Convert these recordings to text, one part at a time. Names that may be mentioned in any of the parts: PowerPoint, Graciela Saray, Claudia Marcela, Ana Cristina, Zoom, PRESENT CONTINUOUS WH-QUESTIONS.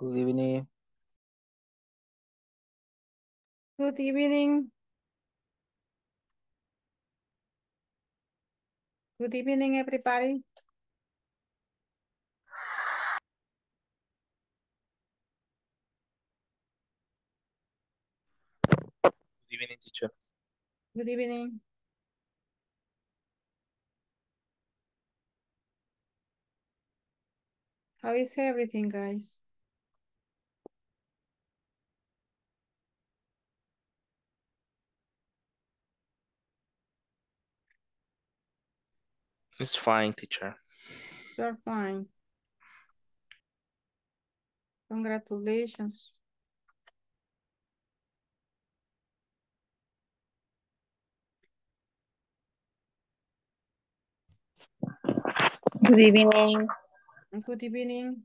Good evening. Good evening. Good evening, everybody. Good evening, teacher. Good evening. How is everything, guys? It's fine, teacher. You're fine. Congratulations. Good evening. Good evening.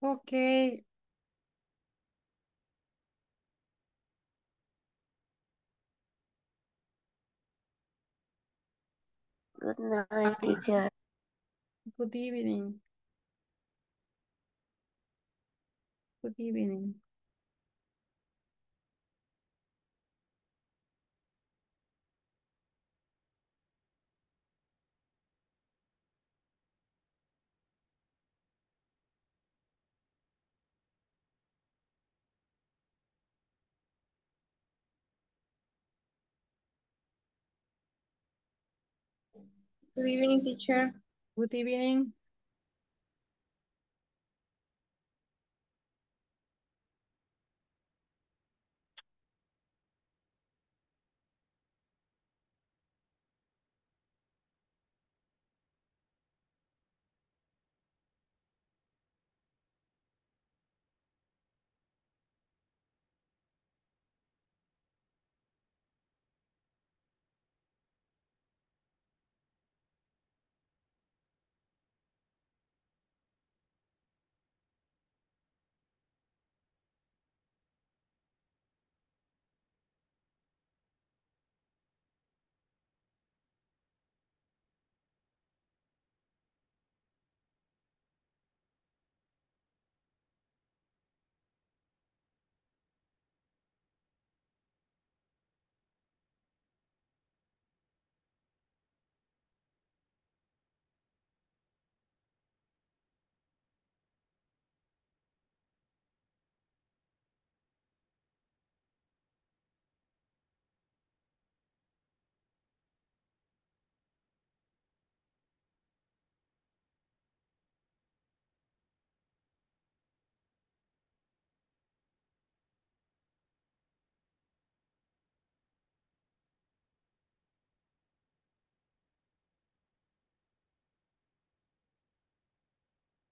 Okay. Good night, teacher. Good evening. Good evening. Good evening, teacher. Good evening.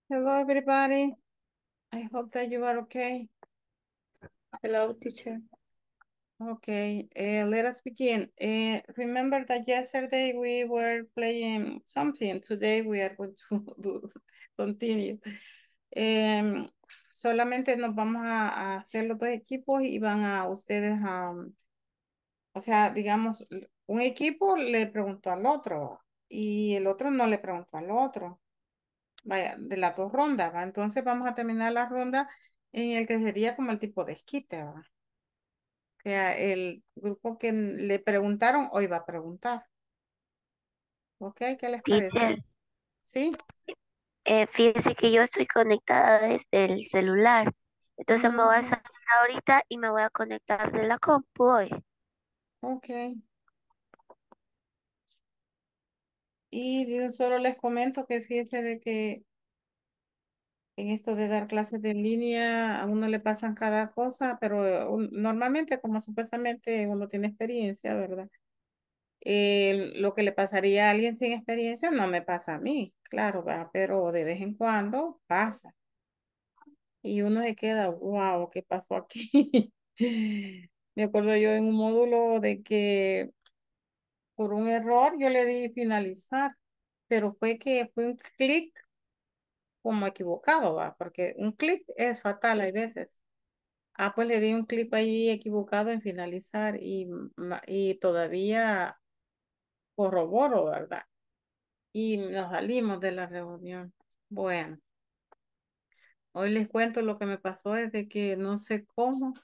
Hello, everybody. I hope that you are okay. Hello, teacher. Okay, let us begin. Remember that yesterday we were playing something. Today we are going to continue. Solamente nos vamos a hacer los dos equipos y van a ustedes a... o sea, digamos, un equipo le preguntó al otro y el otro no le preguntó al otro. Vaya, de las dos rondas, ¿va? Entonces vamos a terminar la ronda en el que sería como el tipo de esquite, ¿va? O sea, el grupo que le preguntaron hoy va a preguntar. ¿Ok? ¿Qué les parece? Teacher, ¿sí? Fíjese que yo estoy conectada desde el celular. Entonces me voy a salir ahorita y me voy a conectar de la compu hoy. Ok. Y solo les comento que fíjense de que En esto de dar clases de en línea, a uno le pasan cada cosa, pero normalmente, como supuestamente uno tiene experiencia, ¿verdad? Lo que le pasaría a alguien sin experiencia no me pasa a mí, claro, ¿verdad? Pero de vez en cuando pasa. Y uno se queda, wow, ¿qué pasó aquí? Me acuerdo yo en un módulo de que por un error yo le di finalizar, pero fue un clic como equivocado, ¿va? Porque un clic es fatal, hay veces. Ah, pues le di un clic ahí equivocado en finalizar y todavía corroboro, ¿verdad? Y nos salimos de la reunión. Bueno. Hoy les cuento lo que me pasó, es de que no sé cómo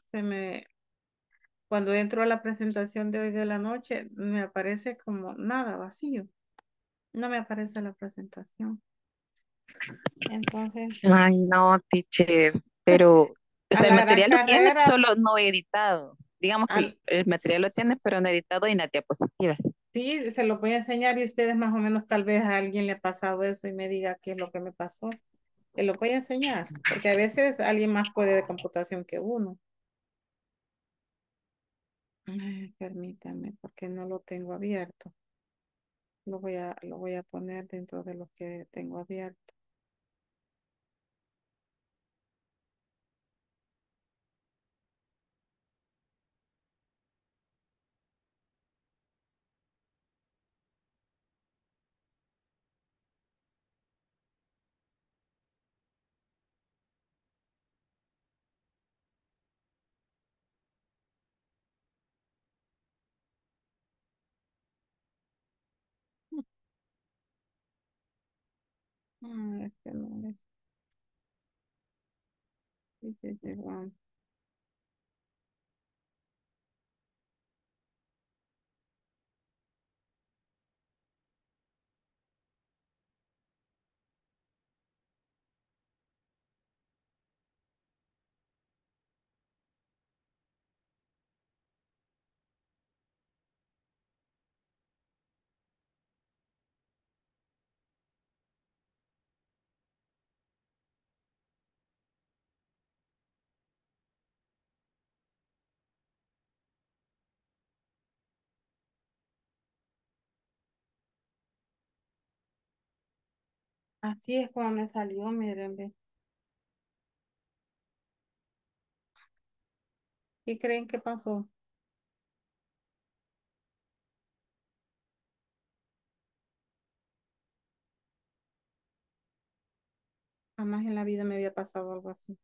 cuando entro a la presentación de hoy de la noche, me aparece como nada, vacío. No me aparece la presentación. Entonces. Ay, no, teacher, pero o sea, el material lo tiene, solo no editado. Digamos que el material lo tiene, pero no editado y en la diapositiva. Sí, se lo voy a enseñar y ustedes más o menos tal vez a alguien le ha pasado eso y me diga qué es lo que me pasó. Te lo voy a enseñar, porque a veces alguien más puede de computación que uno. Permítame, porque no lo tengo abierto. Lo voy a poner dentro de lo que tengo abierto. Este no es. Dice Juan. Así es como me salió, miren, ve. ¿Qué creen que pasó? Jamás en la vida me había pasado algo así.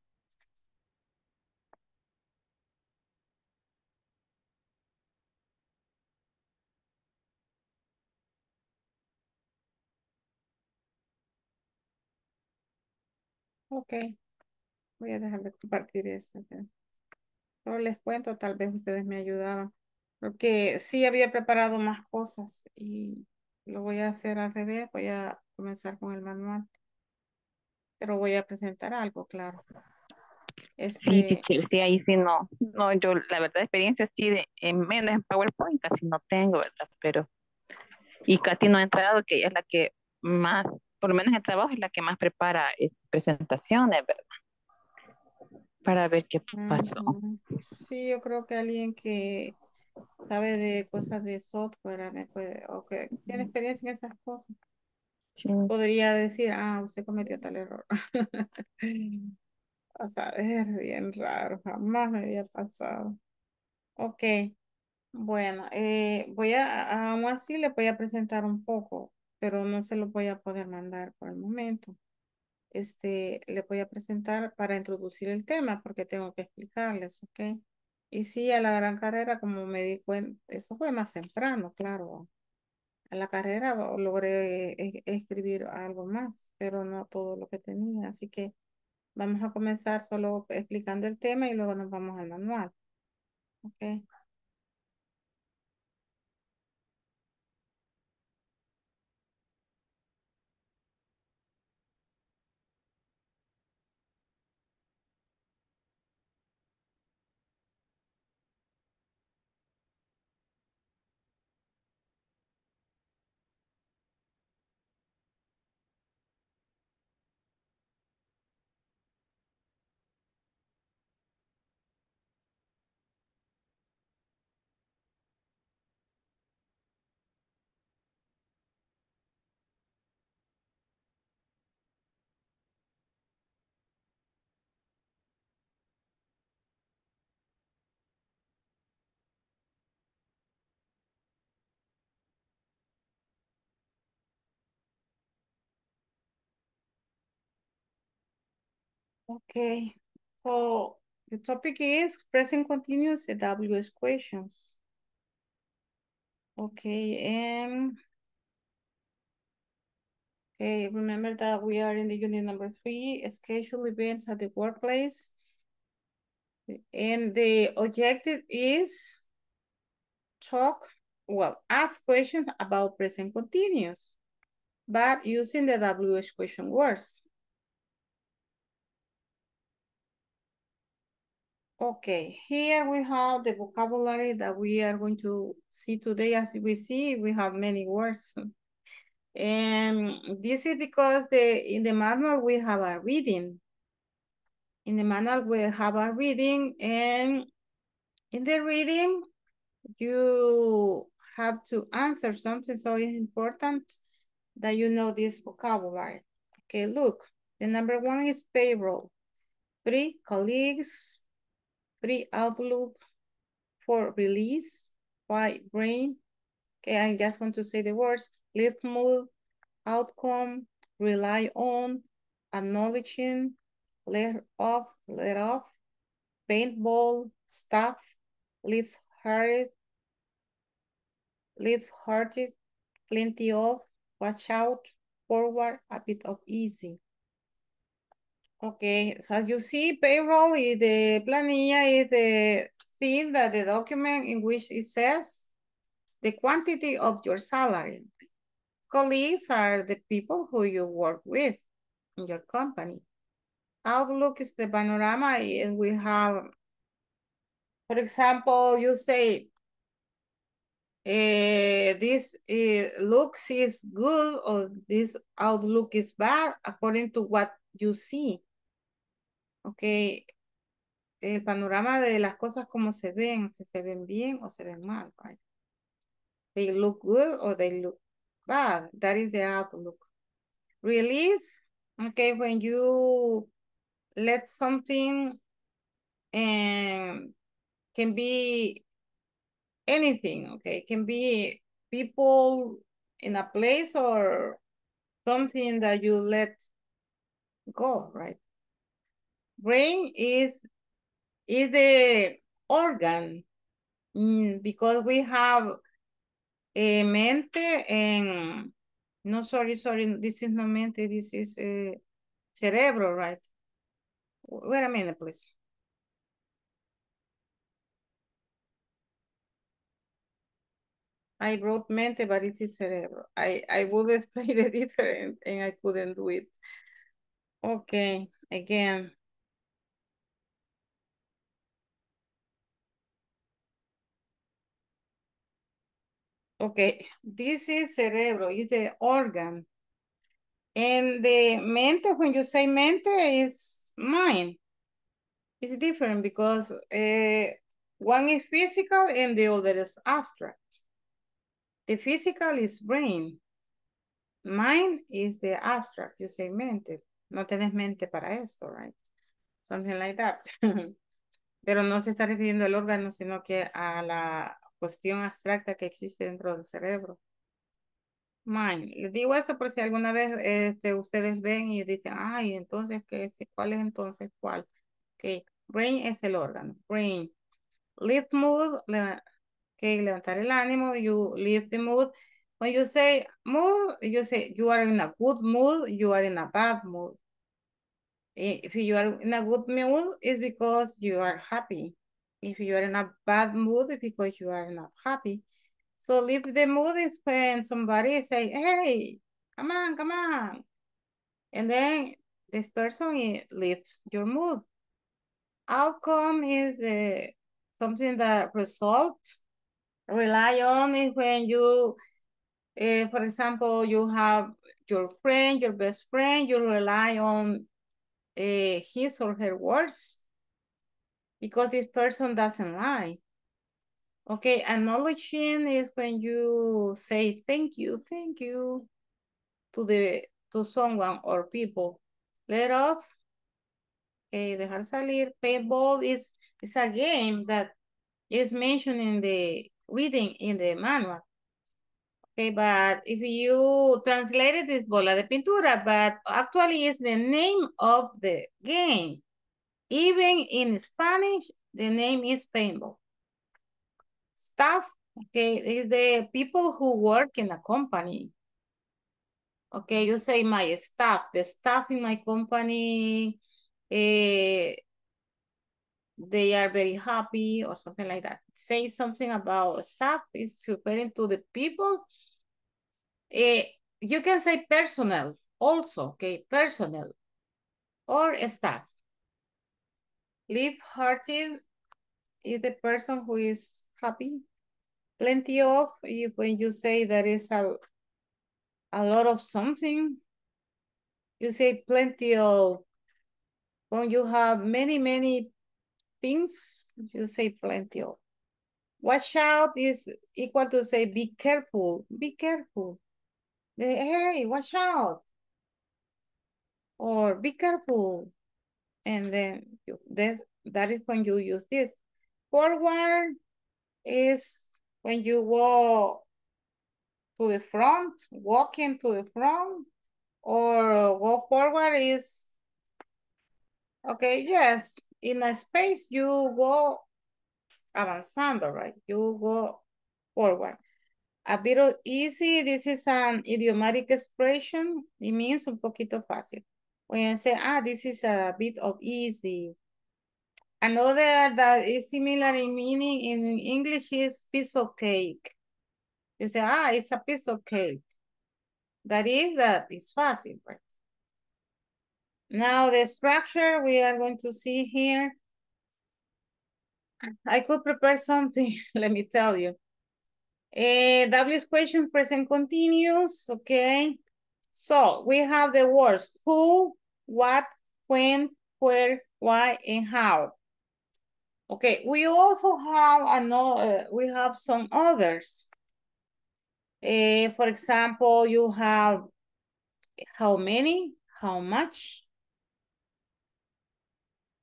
Ok, voy a dejar de compartir esto. Solo les cuento, tal vez ustedes me ayudaban, porque sí había preparado más cosas y lo voy a hacer al revés, voy a comenzar con el manual, pero voy a presentar algo, claro. Sí, ahí sí no, yo la verdad experiencia sí, menos en PowerPoint casi no tengo, ¿verdad? Pero, y Katy no ha entrado, que ella es la que más, por lo menos en trabajo es la que más prepara presentaciones, ¿verdad? Para ver qué pasó. Sí, yo creo que alguien que sabe de cosas de software o que tiene experiencia en esas cosas, sí, podría decir, usted cometió tal error. O sea, es bien raro, jamás me había pasado. Ok, bueno, aún así le voy a presentar un poco, pero no se lo voy a poder mandar por el momento. Le voy a presentar para introducir el tema, porque tengo que explicarles, ¿ok? Y sí, a la gran carrera, como me di cuenta, eso fue más temprano, claro. A la carrera logré escribir algo más, pero no todo lo que tenía. Así que vamos a comenzar solo explicando el tema y luego nos vamos al manual, ¿ok? Okay, so the topic is present continuous AWS questions. Okay, and okay, remember that we are in the unit number 3, schedule events at the workplace. And the objective is ask questions about present continuous, but using the AWS question words. Okay, here we have the vocabulary that we are going to see today. As we see, we have many words. And this is because in the manual we have a reading. In the manual we have a reading, and in the reading you have to answer something, so it's important that you know this vocabulary. Okay, look, the number 1 is payroll, 3 colleagues, 3 outlook, 4 release, 5 brain. Okay, I'm just going to say the words: live, mood, outcome, rely on, acknowledging, let off, paintball, staff, live hearted, plenty of, watch out, forward, a bit of easy. Okay, so as you see, payroll is the planilla, is the thing that the document in which it says the quantity of your salary. Colleagues are the people who you work with in your company. Outlook is the panorama, and we have, for example, you say, this looks is good, or this outlook is bad, according to what you see. Okay, el panorama de las cosas como se ven, si se ven bien o se ven mal, right? They look good or they look bad. That is the outlook. Release, okay, when you let something, and can be anything, okay? Can be people in a place or something that you let go, right? Brain is the organ, because we have a mente and, no, sorry, this is not mente, this is cerebro, right? Wait a minute, please. I wrote mente, but it is cerebro. I would explain the difference, and I couldn't do it. Okay, again. Okay, this is cerebro, is the organ. And the mente, when you say mente, is mind. It's different because one is physical and the other is abstract. The physical is brain. Mind is the abstract. You say mente. No tenés mente para esto, right? Something like that. Pero no se está refiriendo al órgano, sino que a la cuestión abstracta que existe dentro del cerebro. Mind. Les digo eso por si alguna vez ustedes ven y dicen, ay, entonces, ¿qué? ¿Cuál es entonces cuál? Okay. Brain es el órgano. Brain. Lift mood. Okay, levantar el ánimo. You lift the mood. When you say mood, you say you are in a good mood, you are in a bad mood. If you are in a good mood, it's because you are happy. If you are in a bad mood, it's because you are not happy. So if the mood is when somebody say, hey, come on, come on. And then this person lifts your mood. Outcome is something that results. Rely on is when you, for example, you have your friend, your best friend, you rely on his or her words, because this person doesn't lie. Okay, acknowledging is when you say thank you to someone or people. Let off, okay, dejar salir. Paintball is a game that is mentioned in the reading, in the manual. Okay, but if you translated this bola de pintura, but actually it's the name of the game. Even in Spanish, the name is painful. Staff, okay, is the people who work in a company. Okay, you say my staff, the staff in my company, they are very happy or something like that. Say something about staff is referring to the people. You can say personnel also, okay, personnel or staff. Light-hearted is the person who is happy. Plenty of, when you say there is a lot of something, you say plenty of. When you have many things, you say plenty of. Watch out is equal to say be careful, be careful. Hey, watch out. Or be careful. And then that is when you use this. Forward is when you walk to the front, walking to the front, or go forward is, okay, yes, in a space you go avanzando, right? You go forward. A bit of easy, this is an idiomatic expression. It means un poquito fácil. When I say, this is a bit of easy. Another that is similar in meaning in English is piece of cake. You say, it's a piece of cake. That is fácil, right? Now the structure we are going to see here. I could prepare something, let me tell you. W's question, present continuous, okay? So we have the words who, what, when, where, why, and how. Okay, we also have another, we have some others. For example, you have how many, how much,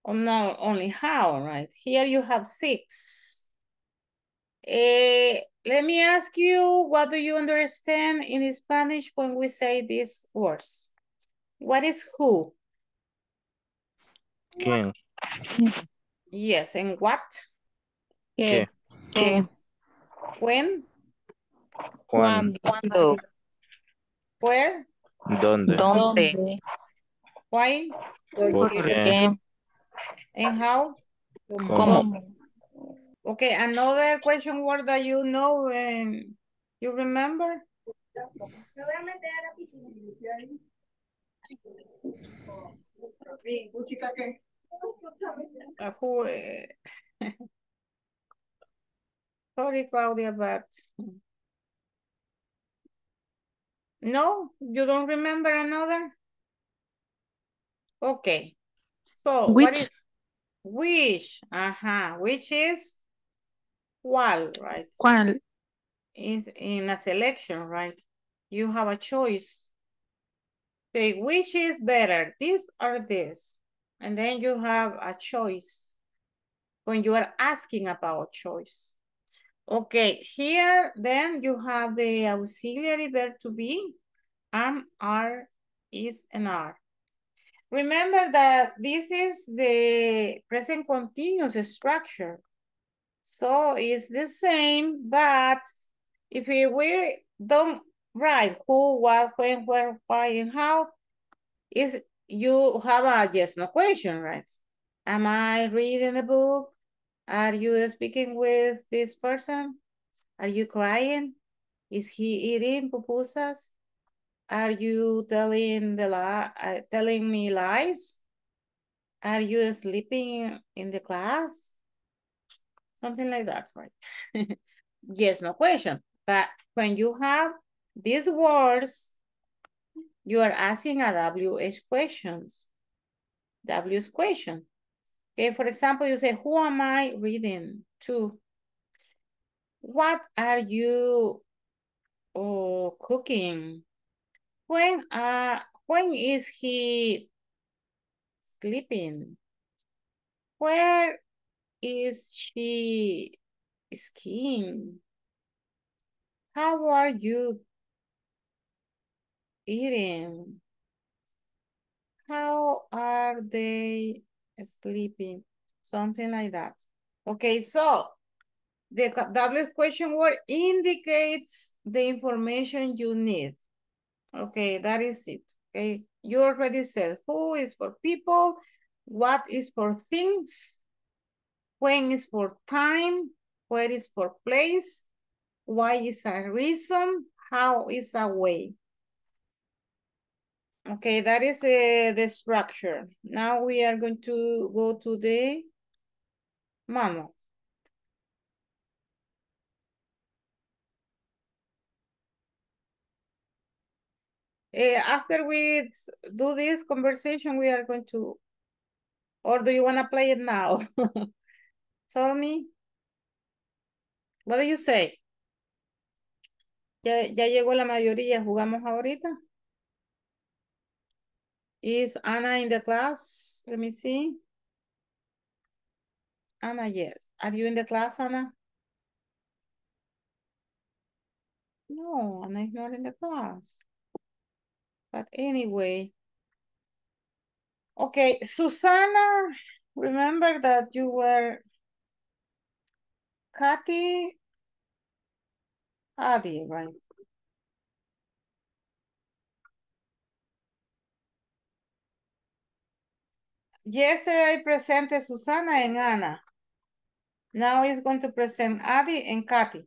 or not only how, right? Here you have 6. Let me ask you, what do you understand in Spanish when we say these words? What is who? ¿Quién? Yes, and what? ¿Qué? ¿Qué? When? ¿Cuándo? Where? ¿Dónde? ¿Dónde? Why? ¿Por qué? And how? ¿Cómo? Okay, another question word that you know and you remember? Sorry, Claudia, but... No, you don't remember another? Okay. So, which? What is... Which, which is... Cuál, right? Cuál. In a selection, right? You have a choice. Say, which is better, this or this? And then you have a choice when you are asking about choice. Okay, here then you have the auxiliary verb to be, am, are, is, and are. Remember that this is the present continuous structure. So it's the same, but if we don't write who, what, when, where, why, and how, is you have a yes, no question, right? Am I reading a book? Are you speaking with this person? Are you crying? Is he eating pupusas? Are you telling me lies? Are you sleeping in the class? Something like that, right? Yes, no question. But when you have these words, you are asking a W's question. Okay, for example, you say, who am I reading to? What are you cooking? When is he sleeping? Where is she skiing? How are you eating? How are they sleeping, something like that. Okay, so the W question word indicates the information you need. Okay, that is it. Okay, you already said who is for people, what is for things, when is for time, where is for place, why is a reason, how is a way. Okay, that is the structure. Now we are going to go to the manual. After we do this conversation, we are going to, or do you want to play it now? Tell me. What do you say? Ya llegó la mayoría, jugamos ahorita. Is Anna in the class? Let me see. Anna, yes. Are you in the class, Anna? No, Anna is not in the class. But anyway. Okay, Susana, remember that you were Kathy, Adi, right? Yes, I presented Susana and Anna. Now it's going to present Adi and Kathy.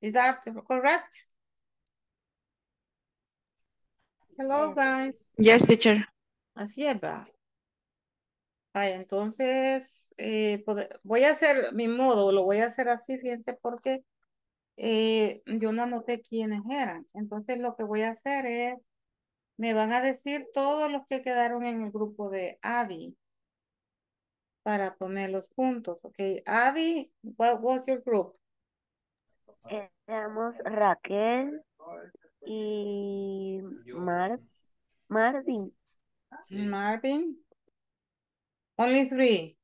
Is that correct? Hello, guys. Yes, teacher. Así es, va. Ay, entonces, voy a hacer mi modo, lo voy a hacer así, fíjense, porque yo no anoté quiénes eran. Entonces, lo que voy a hacer es, me van a decir todos los que quedaron en el grupo de Adi para ponerlos juntos, ¿ok? Adi, what was your group? Éramos Raquel y Marvin. Sí. Marvin. Only three.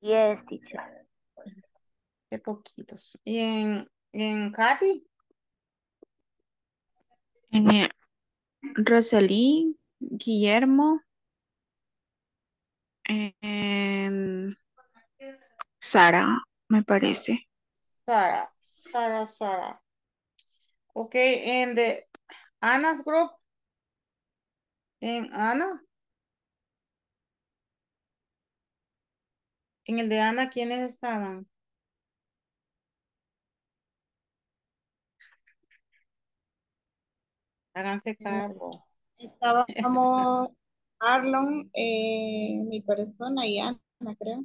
Yes, teacher. Qué poquitos. ¿Y en Katy? Rosalín, Guillermo, Sara, me parece. Sara. Okay, and the Anna's group. En Ana. En el de Ana, ¿quiénes estaban? Háganse cargo. Estábamos Arlon, mi persona y Ana, creo.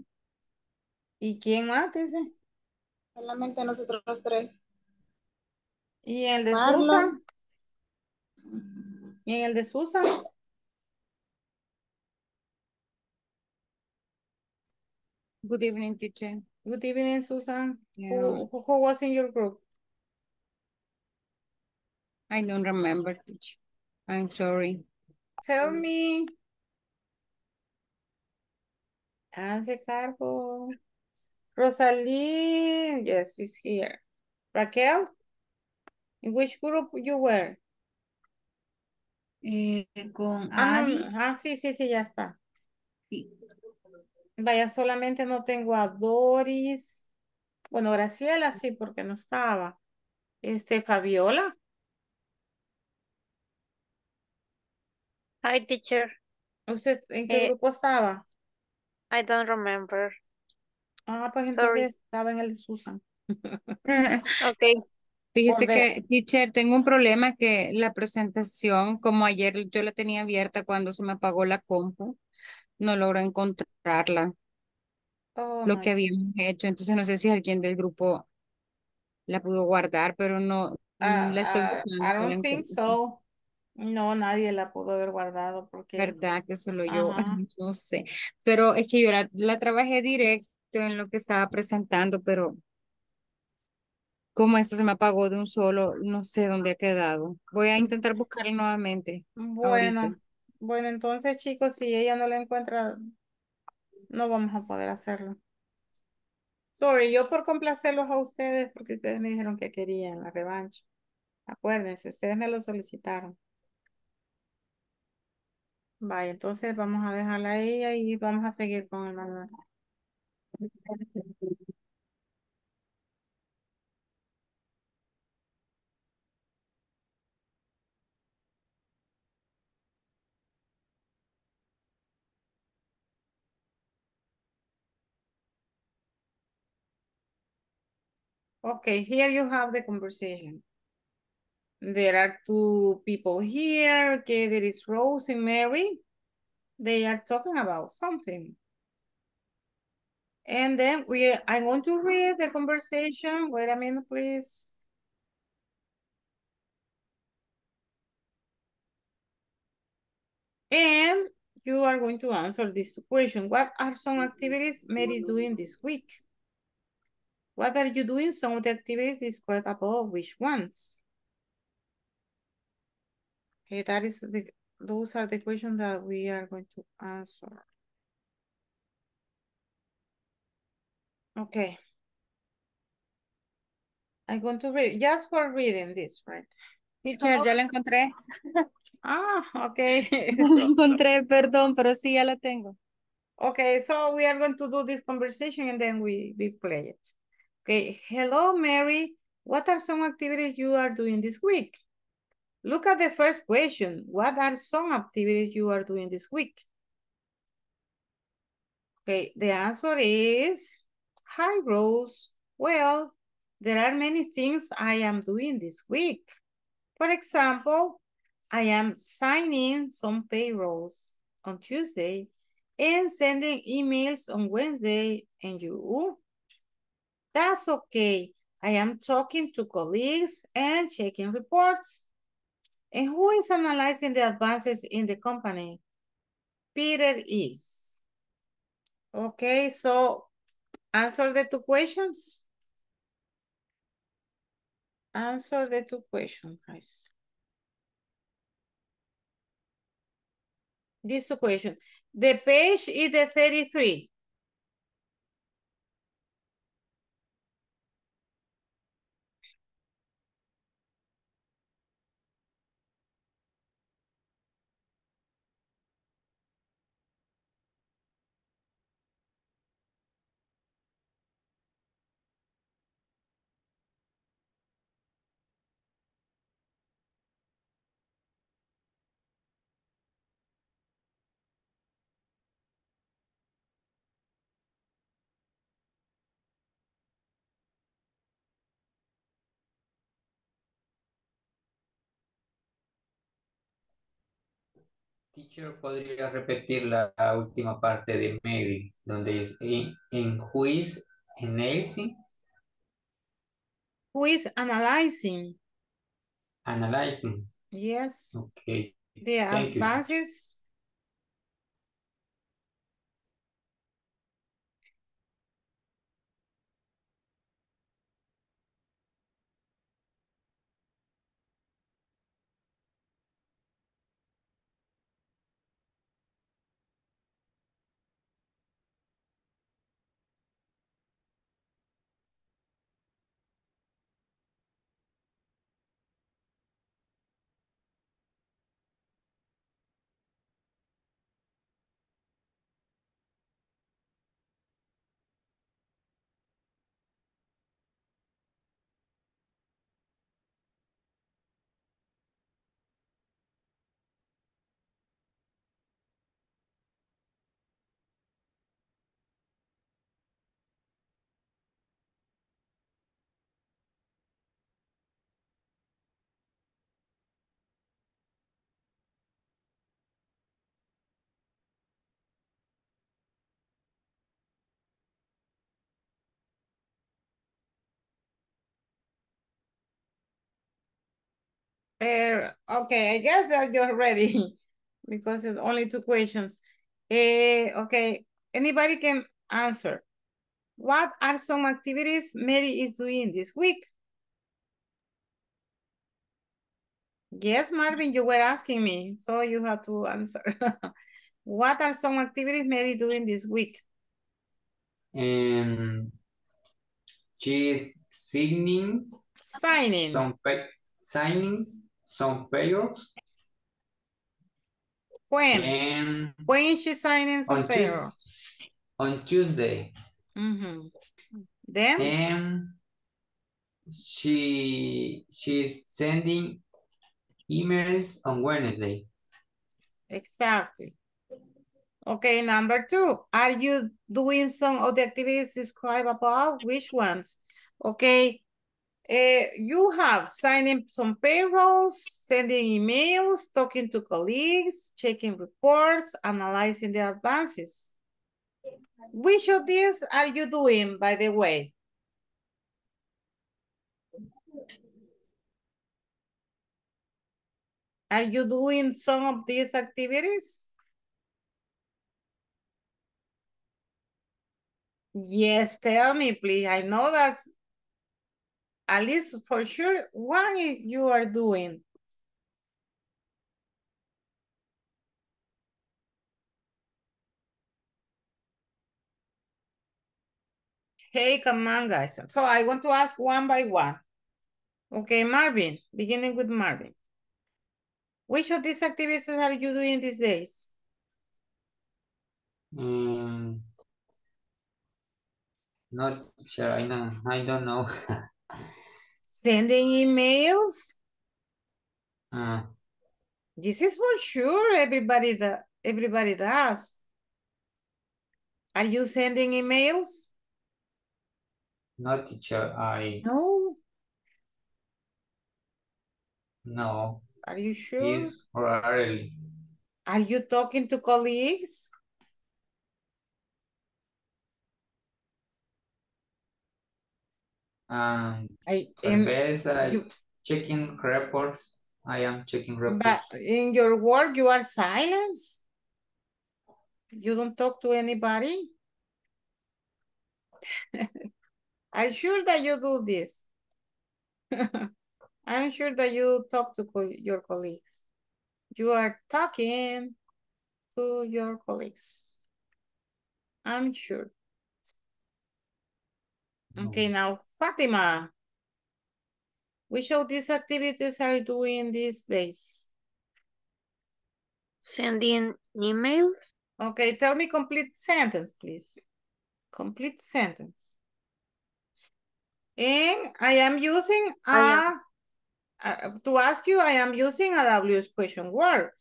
¿Y quién más dice? Solamente nosotros tres. ¿Y el de Susan? ¿Y en el de Susan? Good evening, teacher. Good evening, Susan. Yeah. Who was in your group? I don't remember, teacher. I'm sorry. Tell me. Hace cargo. Rosalie, yes, she's here. Raquel, in which group you were? Con Adi. Sí, ya está. Sí. Vaya, solamente no tengo a Doris. Bueno, Graciela sí, porque no estaba. Fabiola. Hi, teacher. ¿Usted en qué grupo estaba? I don't remember. Ah, pues sorry. Entonces estaba en el de Susan. Ok. Fíjese que, teacher, tengo un problema que la presentación, como ayer yo la tenía abierta cuando se me apagó la compu, no logro encontrarla, lo que habíamos hecho. Entonces no sé si alguien del grupo la pudo guardar, pero no, no la estoy buscando. I don't think so. No, nadie la pudo haber guardado porque... Verdad que solo yo, no sé. Pero es que yo la trabajé directo en lo que estaba presentando, pero como esto se me apagó de un solo, no sé dónde ha quedado. Voy a intentar buscarla nuevamente. Bueno. Ahorita. Bueno, entonces, chicos, si ella no la encuentra, no vamos a poder hacerlo. Sorry, yo por complacerlos a ustedes, porque ustedes me dijeron que querían la revancha. Acuérdense, ustedes me lo solicitaron. Vaya, entonces vamos a dejarla a ella y vamos a seguir con el manual. Okay, here you have the conversation. There are two people here. Okay, there is Rose and Mary. They are talking about something. And then I want to read the conversation. Wait a minute, please. And you are going to answer this question. What are some activities Mary is doing this week? What are you doing? Some of the activities described above, which ones? Okay, that is those are the questions that we are going to answer. Okay. I'm going to read, just for reading this, right? Teacher, ya la encontré. Ah, okay. Ya la encontré, perdón, pero sí, ya la tengo. Okay, so we are going to do this conversation and then we play it. Okay, hello, Mary. What are some activities you are doing this week? Look at the first question. What are some activities you are doing this week? Okay, the answer is, hi, Rose. Well, there are many things I am doing this week. For example, I am signing some payrolls on Tuesday and sending emails on Wednesday, and you? That's okay. I am talking to colleagues and checking reports. And who is analyzing the advances in the company? Peter is. Okay, so answer the two questions. Answer the two questions, guys. These two questions. The page is the 33. Teacher, ¿podría repetir la última parte de Mary, donde es en who is analyzing? Who is analyzing? Analyzing. Yes. Okay. The advances. Okay, I guess that you're ready because it's only two questions. Okay, anybody can answer. What are some activities Mary is doing this week? Yes, Marvin, you were asking me, so you have to answer. What are some activities Mary is doing this week? She's signing some papers. When is she signing some paper? On Tuesday. Then? She's sending emails on Wednesday. Exactly. Okay, number two. Are you doing some of the activities described above? Which ones? Okay. You have signing some payrolls, sending emails, talking to colleagues, checking reports, analyzing the advances. Which of these are you doing, by the way? Are you doing some of these activities? Yes, tell me, please. I know that's at least for sure one you are doing. Hey, come on, guys. So I want to ask one by one. Okay, Marvin, beginning with Marvin. Which of these activities are you doing these days? Not sure, I don't know. Sending emails? This is for sure everybody does. Are you sending emails? Not teacher, I... No? No. Are you sure? Yes, rarely. Are you talking to colleagues? Checking reports. I am checking reports. But in your work, you are silent? You don't talk to anybody? I'm sure that you do this. I'm sure that you talk to your colleagues. You are talking to your colleagues. I'm sure. Okay, now, Fatima, which of these activities are you doing these days? Sending emails. Okay, tell me complete sentence, please. Complete sentence. And I am using to ask you, I am using a WS question word.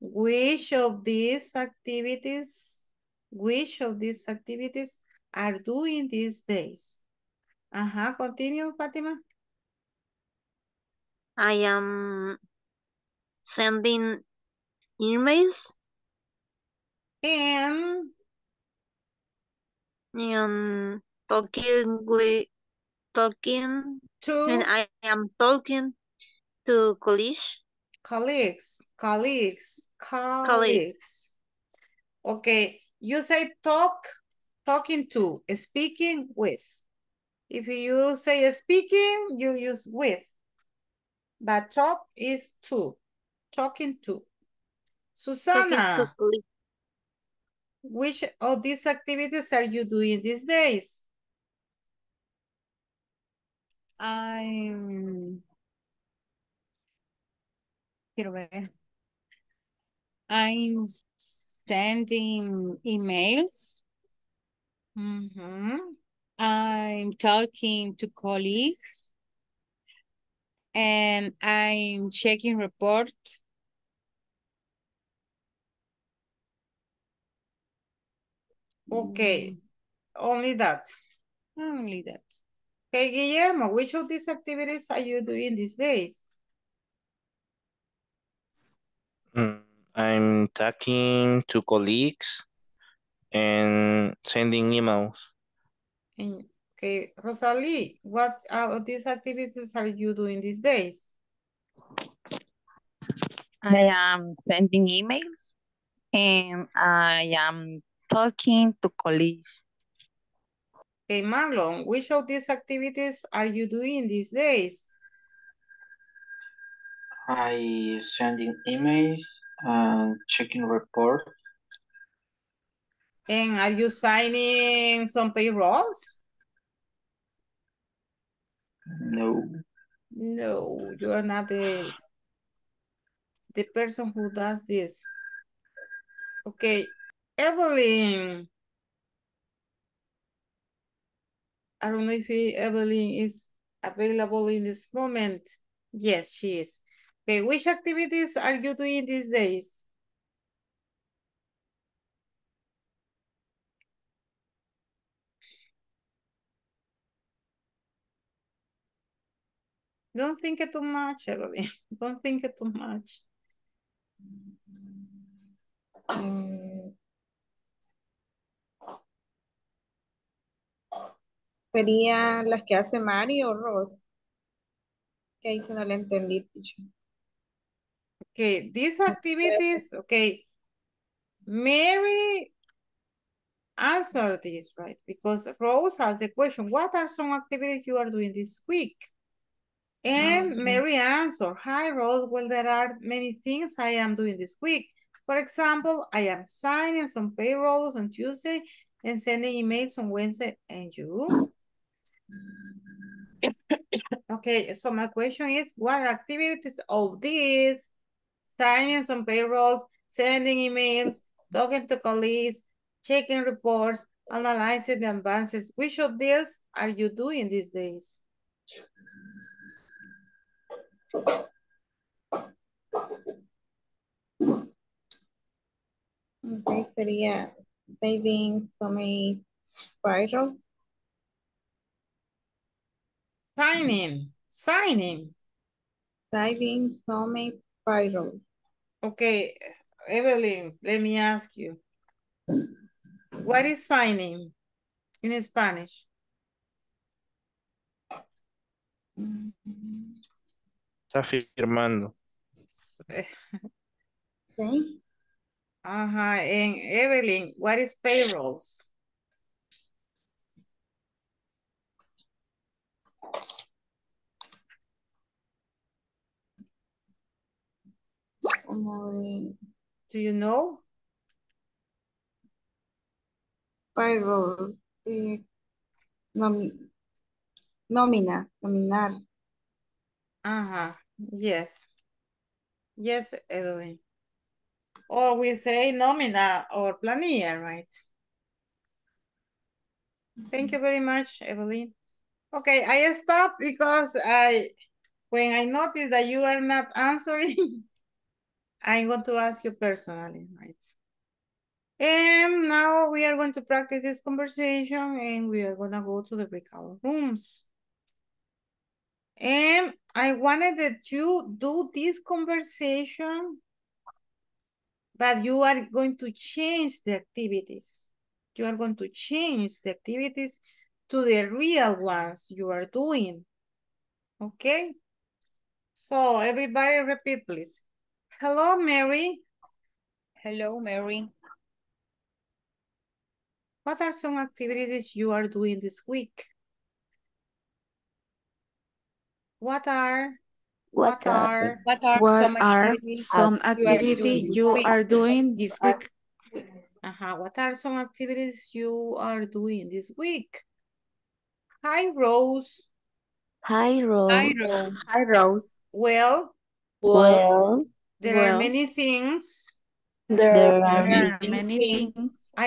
Which of these activities are doing these days? Continue, Fatima. I am sending emails. And I am talking to colleagues. Okay, you say talking to, speaking with. If you say speaking, you use with. But talk is to, talking to. Susana, which of these activities are you doing these days? I'm sending emails. I'm talking to colleagues. And I'm checking report. Okay, only that. Only that. Okay, Guillermo, which of these activities are you doing these days? I'm talking to colleagues and sending emails. Okay, Rosalie, what of these activities are you doing these days? I am sending emails and I am talking to colleagues. Okay, Marlon, which of these activities are you doing these days? I'm sending emails and checking reports. And are you signing some payrolls? No. No, you are not the person who does this. Okay, Evelyn. I don't know if Evelyn is available in this moment. Yes, she is. Okay, which activities are you doing these days? Don't think it too much, Evelyn. Don't think it too much. Serían las que hace Mario o Rose. Que ahí se no le entendí. Okay, these activities, okay. Mary answered this, right? Because Rose asked the question, what are some activities you are doing this week? And okay. Mary answered, hi Rose, well there are many things I am doing this week. For example, I am signing some payrolls on Tuesday and sending emails on Wednesday. And you? Okay, so my question is, what activities of these, signing some payrolls, sending emails, talking to colleagues, checking reports, analyzing the advances, which of these are you doing these days? Okay, sería saving some viral. Signing some viral. Okay, Evelyn, let me ask you. What is signing in Spanish? Está firmando. Okay. Uh-huh. And Evelyn, what is payrolls? Do you know? Payroll. Nominal. Uh-huh. Yes. Yes, Evelyn. Or we say nómina or planilla, right? Thank you very much, Evelyn. Okay, I stopped because when I noticed that you are not answering, I'm going to ask you personally, right? And now we are going to practice this conversation and we are going to go to the breakout rooms. And I wanted that you do this conversation, but you are going to change the activities. You are going to change the activities to the real ones you are doing. Okay? So everybody repeat, please. Hello, Mary. Hello, Mary. What are some activities you are doing this week? What are some activities you are doing this week? Uh-huh. What are some activities you are doing this week? Hi, Rose. Hi, Rose. Well, there are many things I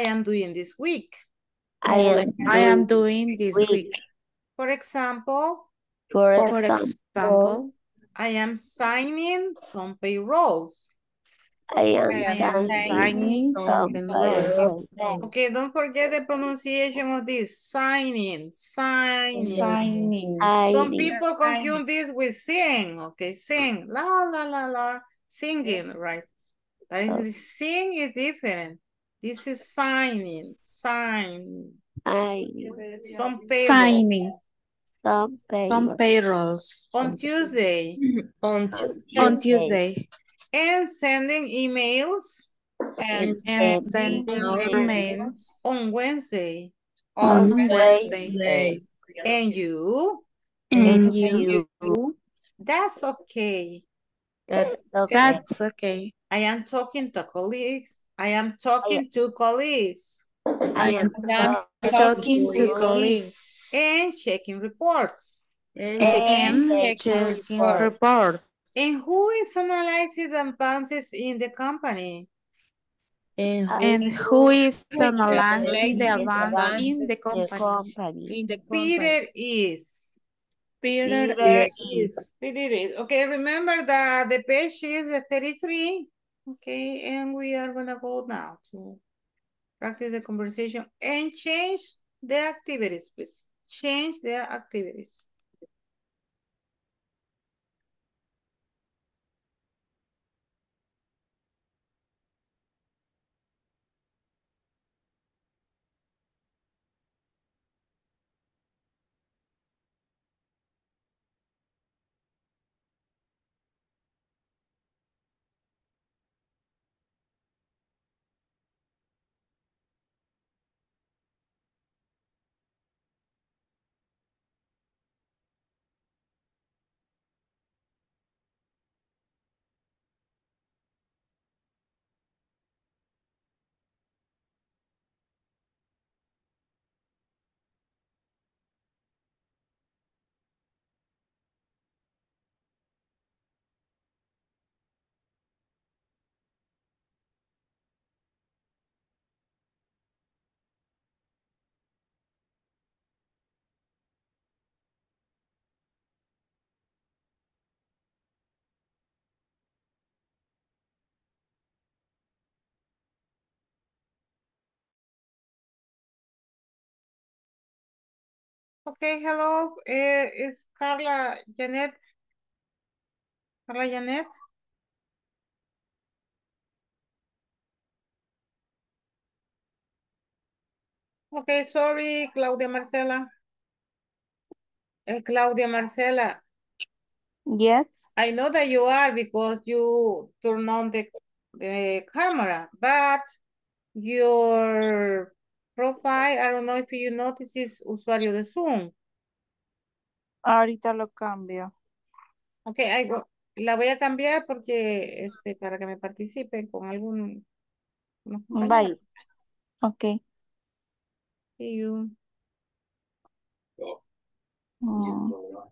am doing this week. I am doing this week. For example, I am signing some payrolls. I am signing some payrolls. Okay, don't forget the pronunciation of this. Signing. Some people confuse this with sing. Okay, sing. La, la, la, la. Singing, right? But sing is different. This is signing. Some payrolls. On Tuesday. And sending emails. And sending emails. On Wednesday. And you. That's okay. I am talking to colleagues. And checking reports. And who is analyzing the advances in the company? And who is analyzing the advance in the company? Peter is. Okay, remember that the page is 33. Okay, and we are going to go now to practice the conversation and change the activities, please. Change their activities. Okay, hello, it's Carla Janet. Carla Janet. Okay, sorry, Claudia Marcela. Claudia Marcela. Yes. I know that you are because you turn on the camera, but your profile, I don't know if you notice, es usuario de Zoom. Ahorita lo cambio. Ok, la voy a cambiar porque para que me participen con algún... Bye. Ok. See you. Oh.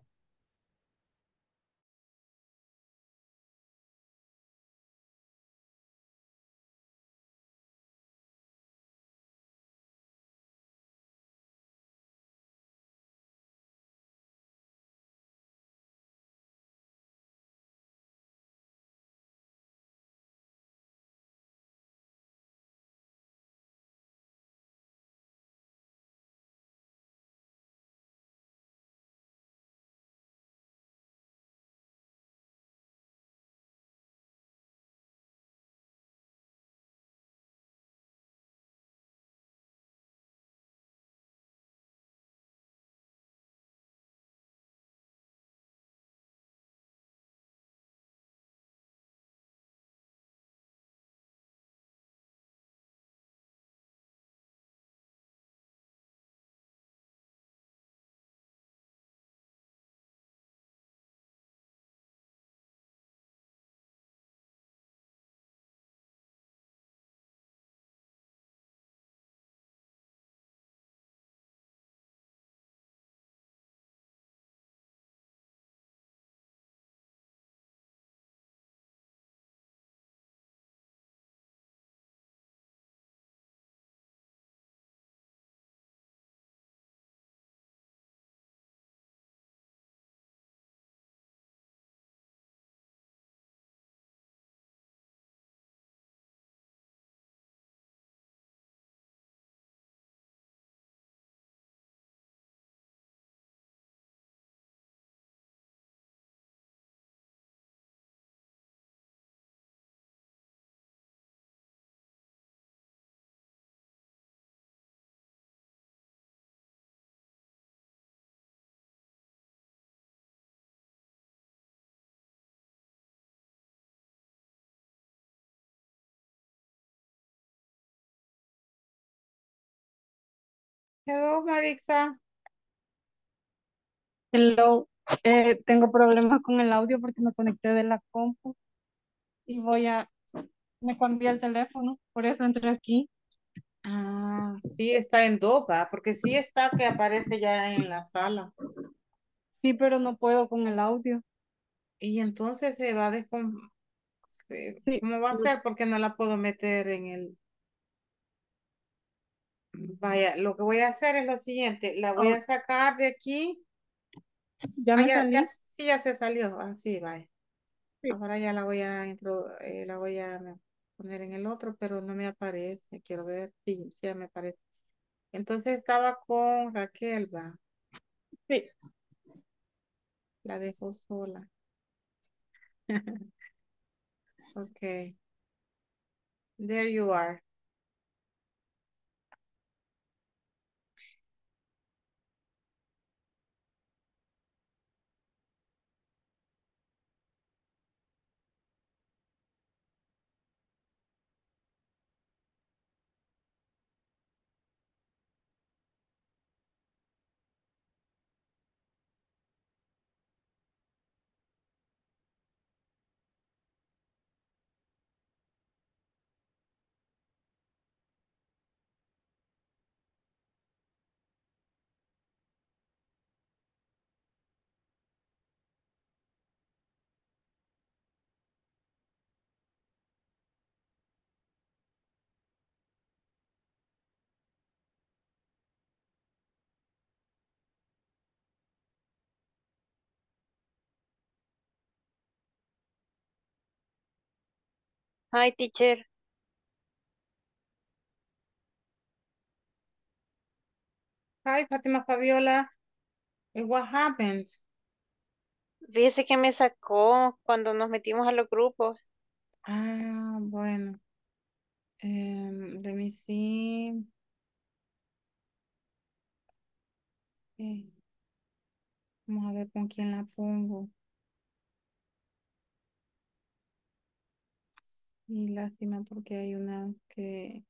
Hello, Marixa. Hello. Tengo problemas con el audio porque me conecté de la compu y me cambié el teléfono, por eso entré aquí. Ah, sí, está en Doca, porque sí está que aparece ya en la sala. Sí, pero no puedo con el audio. Y entonces se va a descomponer. Sí. ¿Cómo va a ser? Porque no la puedo meter en el... Vaya, lo que voy a hacer es lo siguiente. La voy a sacar de aquí. Ya me salí. Sí, ya se salió. Así, vaya. Sí. Ahora ya la voy a poner en el otro, pero no me aparece. Quiero ver si sí, ya me aparece. Entonces estaba con Raquel, va. Sí. La dejo sola. Okay. There you are. Hi, teacher. Hi, Fátima Fabiola. What happened? Fíjese que me sacó cuando nos metimos a los grupos. Ah, bueno. Let me see. Okay. Vamos a ver con quién la pongo. Y lástima porque hay una que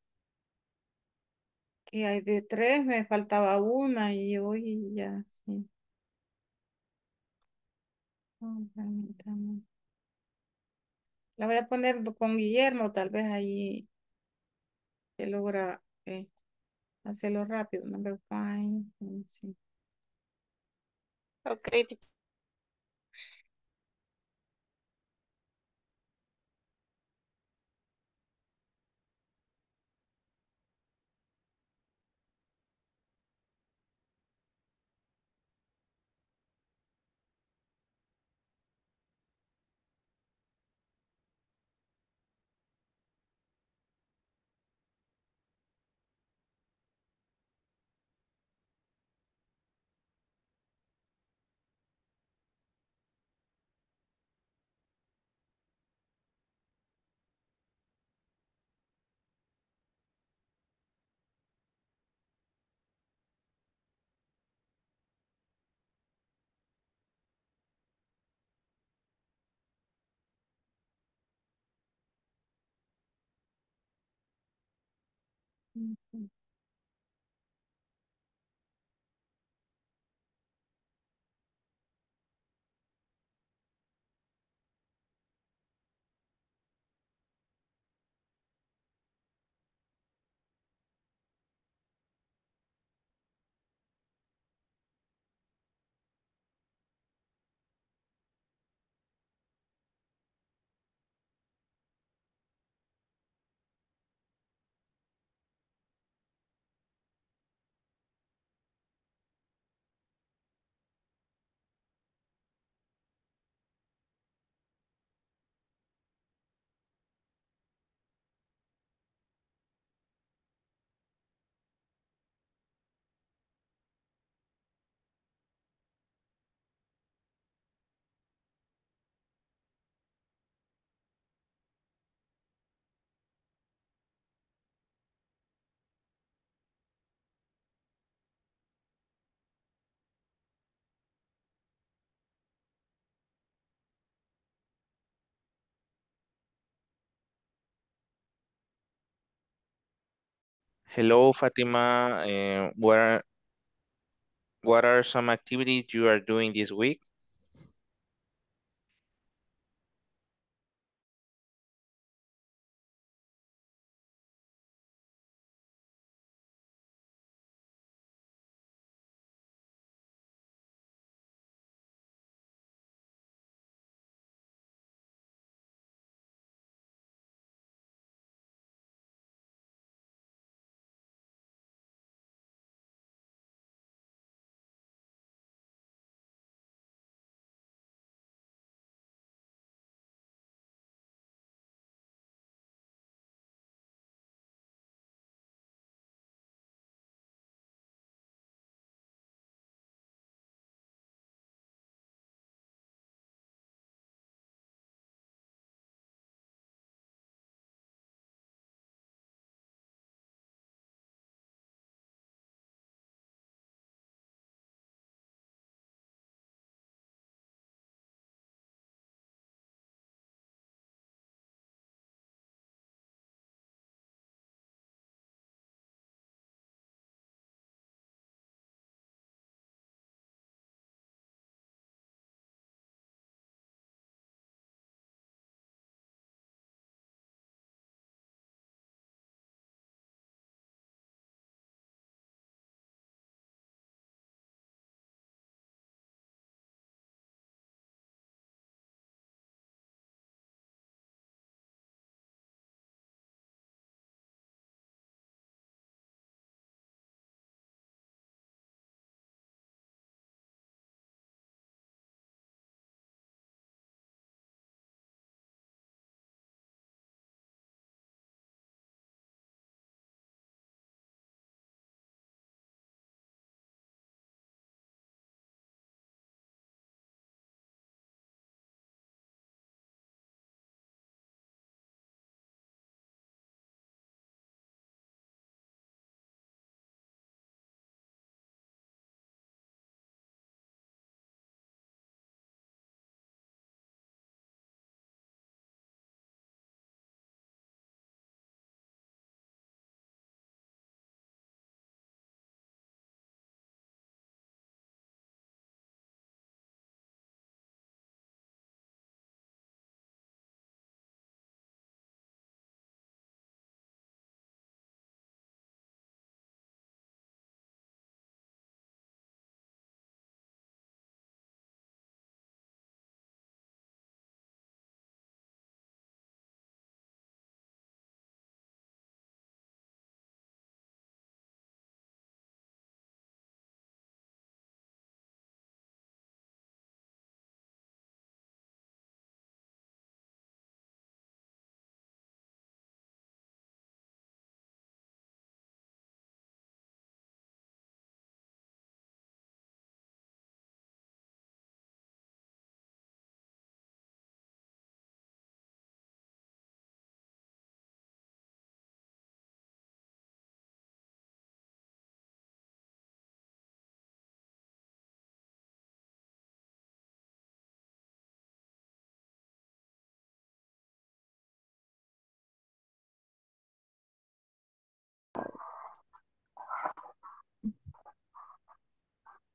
hay de tres, me faltaba una y hoy ya, sí. Oh, permítame. La voy a poner con Guillermo, tal vez ahí se logra hacerlo rápido. Number 5, sí. Ok. Hello, Fatima. What are some activities you are doing this week?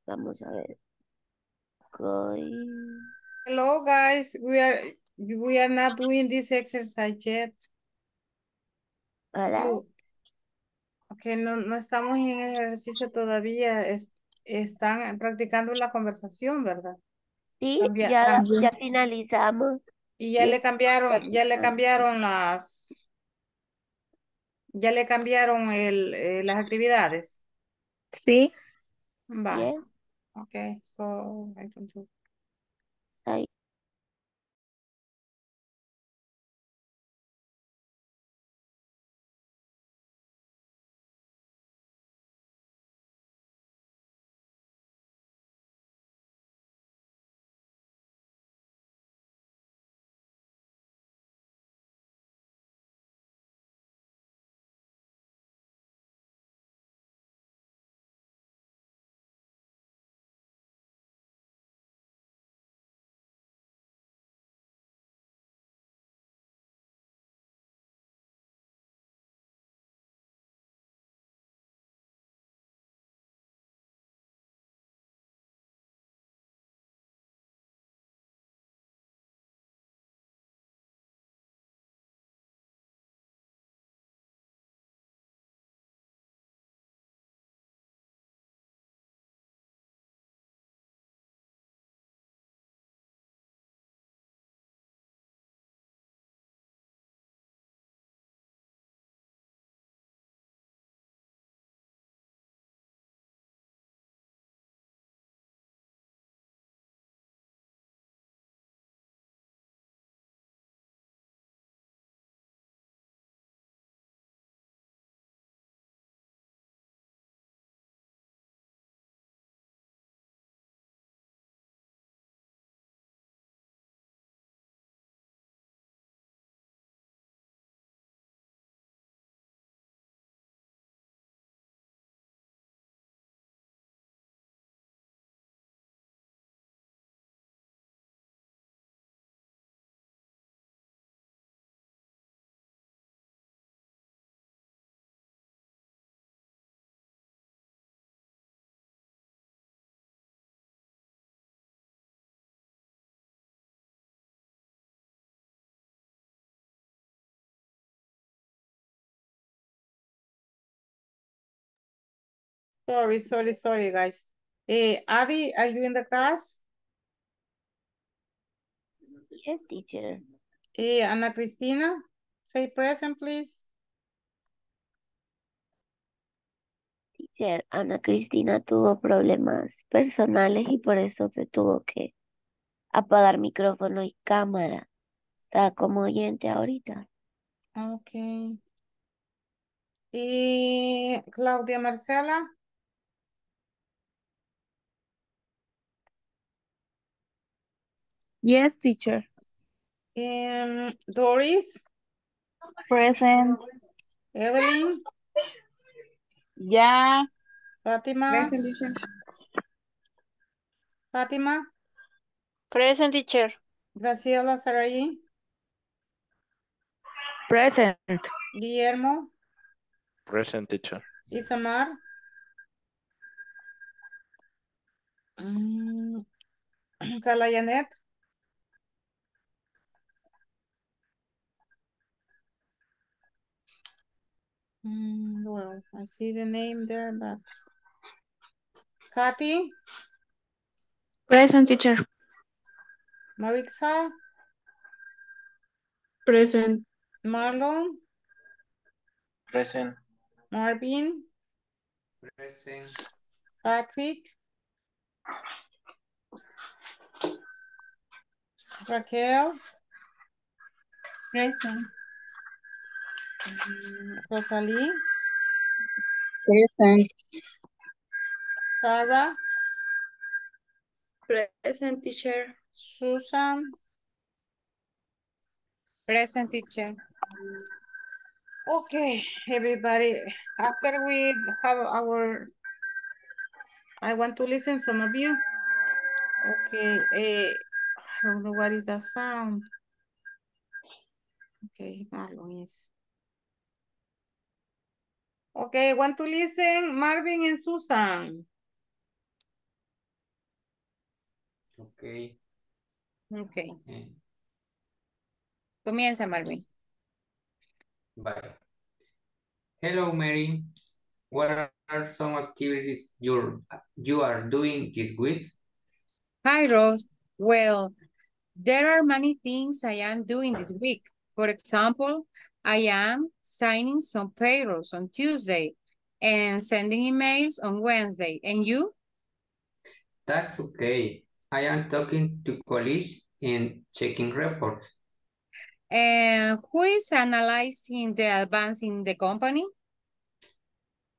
Vamos a ver. Hello guys, we are not doing this exercise yet. Hola. Okay, no estamos en el ejercicio todavía. Están practicando la conversación, ¿verdad? Sí, ya finalizamos. Y ya sí. ya le cambiaron las, ya le cambiaron las actividades. Sí. Vale. Yeah. Okay, so I can do. Sorry. Sorry, guys. Adi, are you in the class? Yes, teacher. Ana Cristina, say present, please. Teacher, Ana Cristina tuvo problemas personales y por eso se tuvo que apagar micrófono y cámara. Está como oyente ahorita. Okay. Y Claudia Marcela. Yes, teacher. Doris. Present. Evelyn. Yeah. Fátima. Present, teacher. Fátima. Present, teacher. Graciela Saray. Present. Guillermo. Present, teacher. Isamar. Carla Janet. Well, I see the name there, but... Kathy? Present, teacher. Marixa? Present. Marlon? Present. Marvin? Present. Patrick? Raquel? Present. Rosalie. Present. Sarah. Present, teacher. Susan. Present, teacher. Okay, everybody. After we have our... I want to listen some of you. Okay. I don't know what is that sound. Okay, Marlon is... Okay, want to listen, Marvin and Susan. Ok. Ok. Comienza, Marvin. Bye. Hello, Mary. What are some activities you are doing this week? Hi, Rose. Well, there are many things I am doing this week. For example, I am signing some payrolls on Tuesday and sending emails on Wednesday. And you? That's okay. I am talking to colleagues and checking reports. And who is analyzing the advance in the company?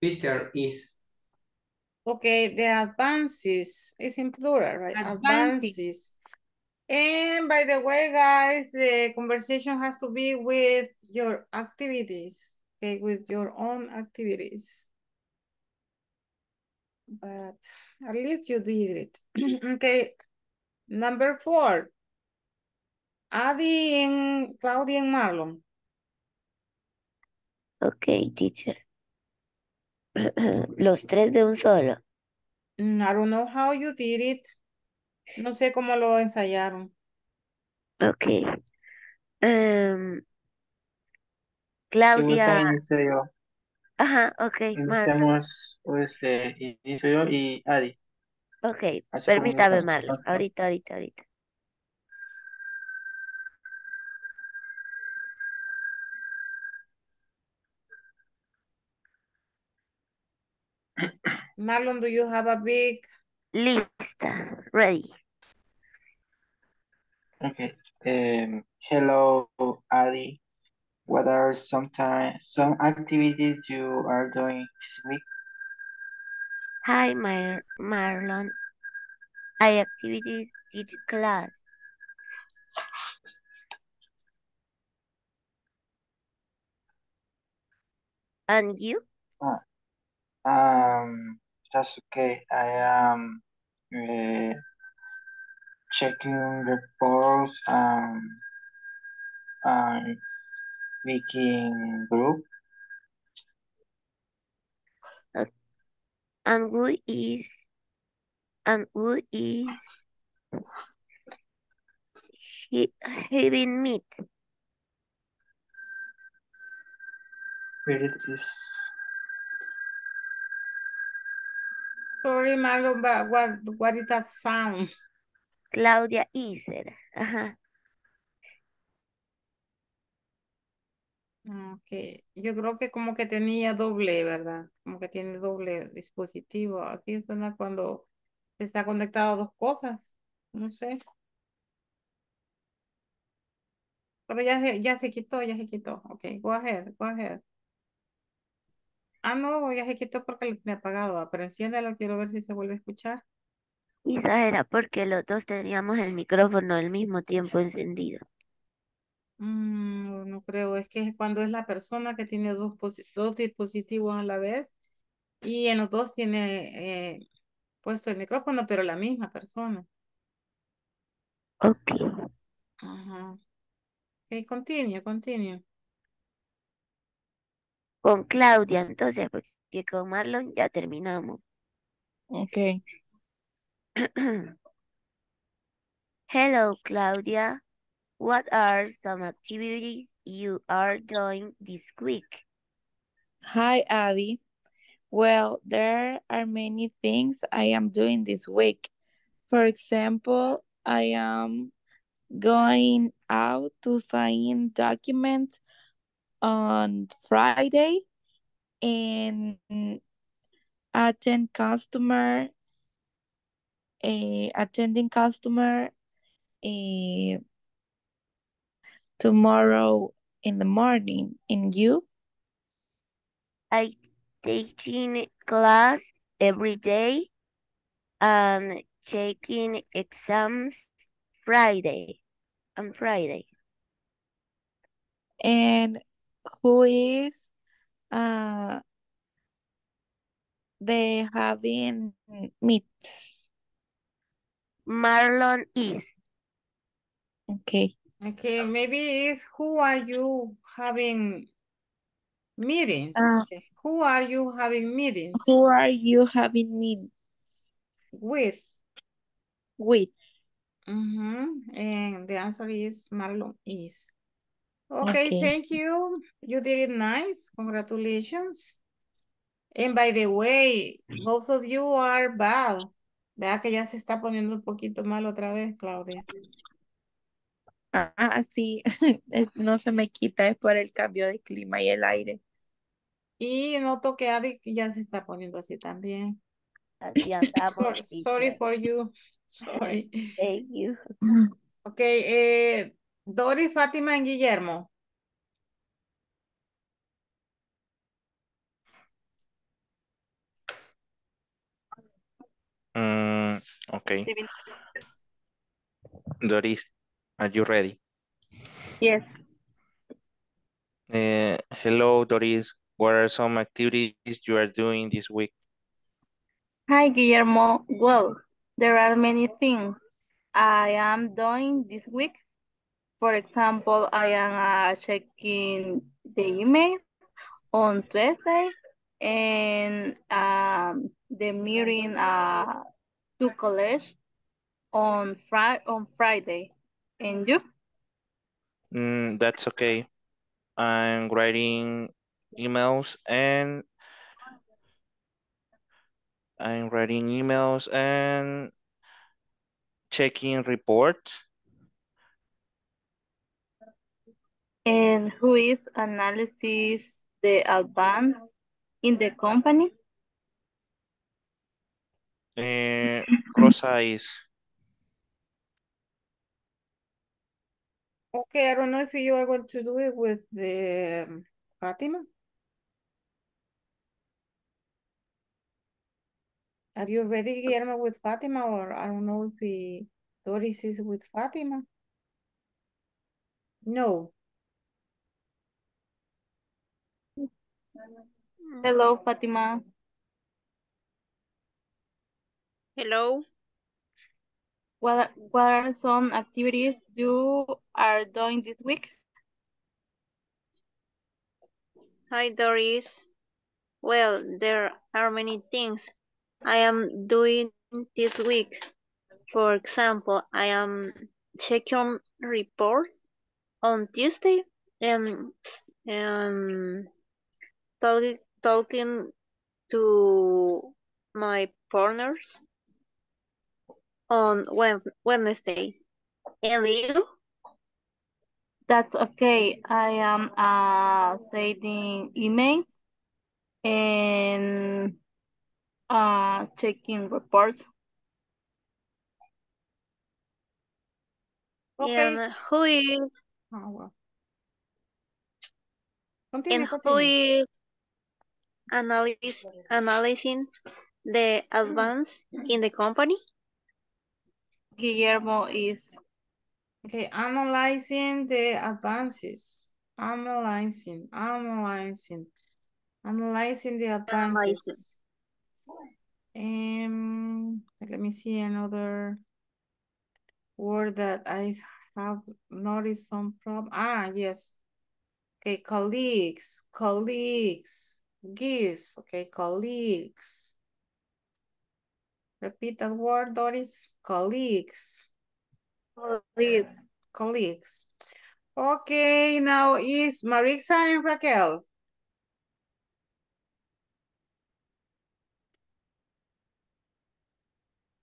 Peter is. Okay, the advances is in plural, right? Advances. And by the way, guys, the conversation has to be with your activities, okay, with your own activities. But at least you did it. Okay, number 4. Adi and Claudia and Marlon. Okay, teacher. Los tres de un solo. I don't know how you did it. No sé cómo lo ensayaron. Okay. Claudia. Ajá, okay. Hacemos inicio yo y Adi. Okay, permítame, Marlon. Ahorita. Marlon, do you have a big lista ready? Okay. Hello, Adi. What are some activities you are doing this week? Hi, Marlon. I activities teach class. And you? That's okay. I am checking reports and speaking group. And who is he having meet? Where it is. Sorry, Marlon, but what is that sound? Claudia Iser. Ajá. Okay. Yo creo que como que tenía doble, ¿verdad? Como que tiene doble dispositivo. Aquí suena cuando se está conectado a dos cosas. No sé. Pero ya se quitó. Okay, go ahead. Ah, no, ya se quitó porque me ha apagado. Pero enciéndalo, quiero ver si se vuelve a escuchar. Quizás era porque los dos teníamos el micrófono al mismo tiempo encendido. No creo, es que cuando es la persona que tiene dos dispositivos a la vez y en los dos tiene puesto el micrófono, pero la misma persona. Ok. Ajá. Ok, continue. Con Claudia, entonces, porque con Marlon ya terminamos. Ok. Hello, Claudia. What are some activities you are doing this week? Hi, Adi. Well, there are many things I am doing this week. For example, I am going out to sign documents on Friday and attending customer tomorrow in the morning. And you? I teaching class every day and taking exams Friday. And who is they having meets? Marlon is. Okay, maybe it's who are you having meetings? Okay. Who are you having meetings? With. And the answer is Marlon is. Okay, thank you. You did it nice. Congratulations. And by the way, both of you are bad. Vea que ya se está poniendo un poquito mal otra vez, Claudia. Ah, sí. No se me quita, es por el cambio de clima y el aire. Y noto que Adi ya se está poniendo así también. Sorry for you. Sorry. Thank you. Okay, Doris, Fátima, and Guillermo. Okay. Doris, are you ready? Yes. Hello, Doris. What are some activities you are doing this week? Hi, Guillermo. Well, there are many things I am doing this week. For example, I am checking the email on Tuesday, and the meeting to college on Friday. And you? That's okay. I'm writing emails and checking reports. And who is analysis the advance in the company? Rosa is. Okay, I don't know if you are going to do it with the Fatima. Are you ready, Guillermo, with Fatima? Or I don't know if Doris is with Fatima. No. Hello, Fatima. Hello. What are some activities you are doing this week? Hi, Doris. Well, there are many things I am doing this week. For example, I am checking report on Tuesday and talking to my partners on Wednesday. And you? That's okay. I am sending emails and checking reports. Okay. And who is analyzing the advance in the company? Guillermo is. Okay, analyzing the advances. Analyzing the advances. Let me see another word that I have noticed some problem. Ah, yes. Okay, colleagues. Geese. Okay, colleagues. Repeat that word, Doris. Colleagues. Okay, now is Marisa and Raquel.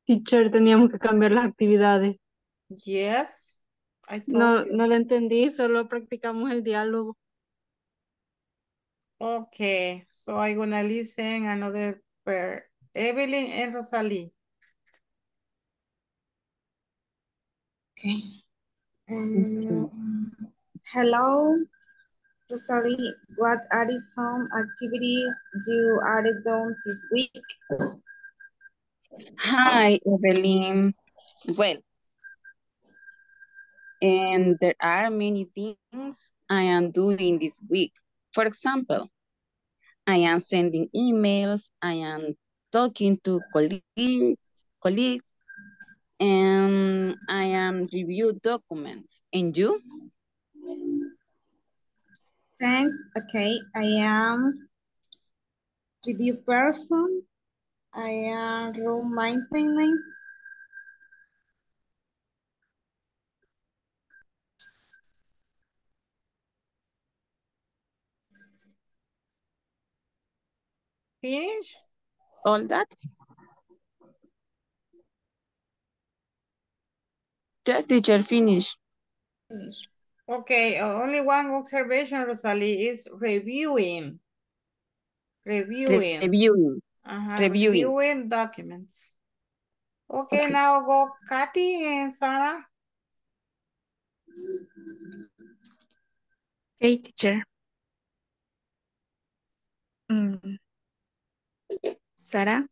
Teacher, teníamos que cambiar las actividades. Yes. No lo entendí, solo practicamos el diálogo. Okay, so I'm gonna listen another pair. Evelyn and Rosalie. Okay. Hello, Rosalie. What are some activities you are doing this week? Hi, Evelyn. Well, and there are many things I am doing this week. For example, I am sending emails, I am talking to colleagues, and I am reviewing documents. And you? Thanks. Okay, I am review person. I am room maintenance. finish all that? Yes, teacher, finish. Okay, only one observation, Rosalie, is reviewing. Reviewing documents. Okay, okay, now go Kathy and Sarah. Hey, teacher. Sarah?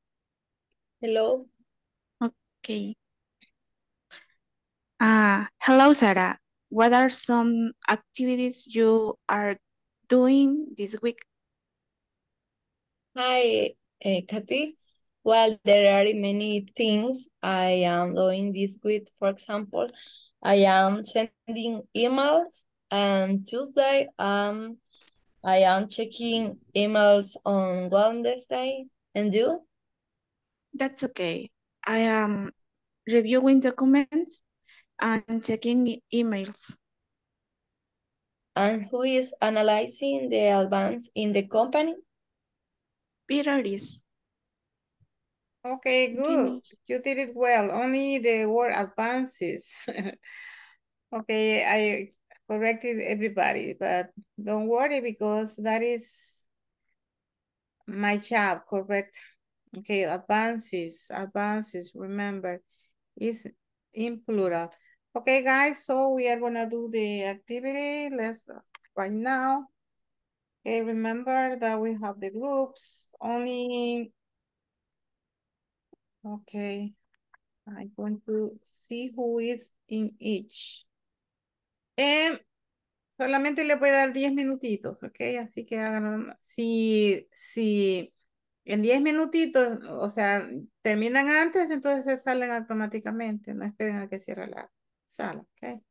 Hello. Okay. Hello, Sarah. What are some activities you are doing this week? Hi, Kathy. Well, there are many things I am doing this week. For example, I am sending emails, and Tuesday I am checking emails on Wednesday. And you? That's okay. I am reviewing documents and checking emails. And who is analyzing the advance in the company? Peter is. Okay, good. You did it well. Only the word advances. Okay, I corrected everybody, but don't worry because that is my job, correct? Okay, advances, remember, is in plural. Okay, guys, so we are gonna do the activity. Let's right now. Okay, remember that we have the groups only. Okay, I'm going to see who is in each. Solamente le voy a dar 10 minutitos, ok, así que hagan, si en 10 minutitos, o sea, terminan antes, entonces se salen automáticamente, no esperen a que cierre la sala, ok.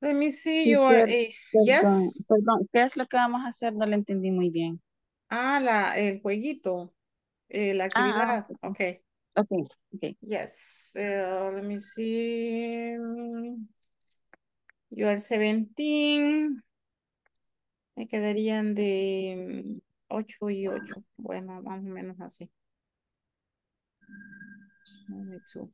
Let me see your, yes. Perdón, ¿qué es lo que vamos a hacer? No lo entendí muy bien. El jueguito, la actividad, ok. Okay, okay. Yes, let me see. You are 17. Me quedarían de 8 y 8. Bueno, más o menos así. 92.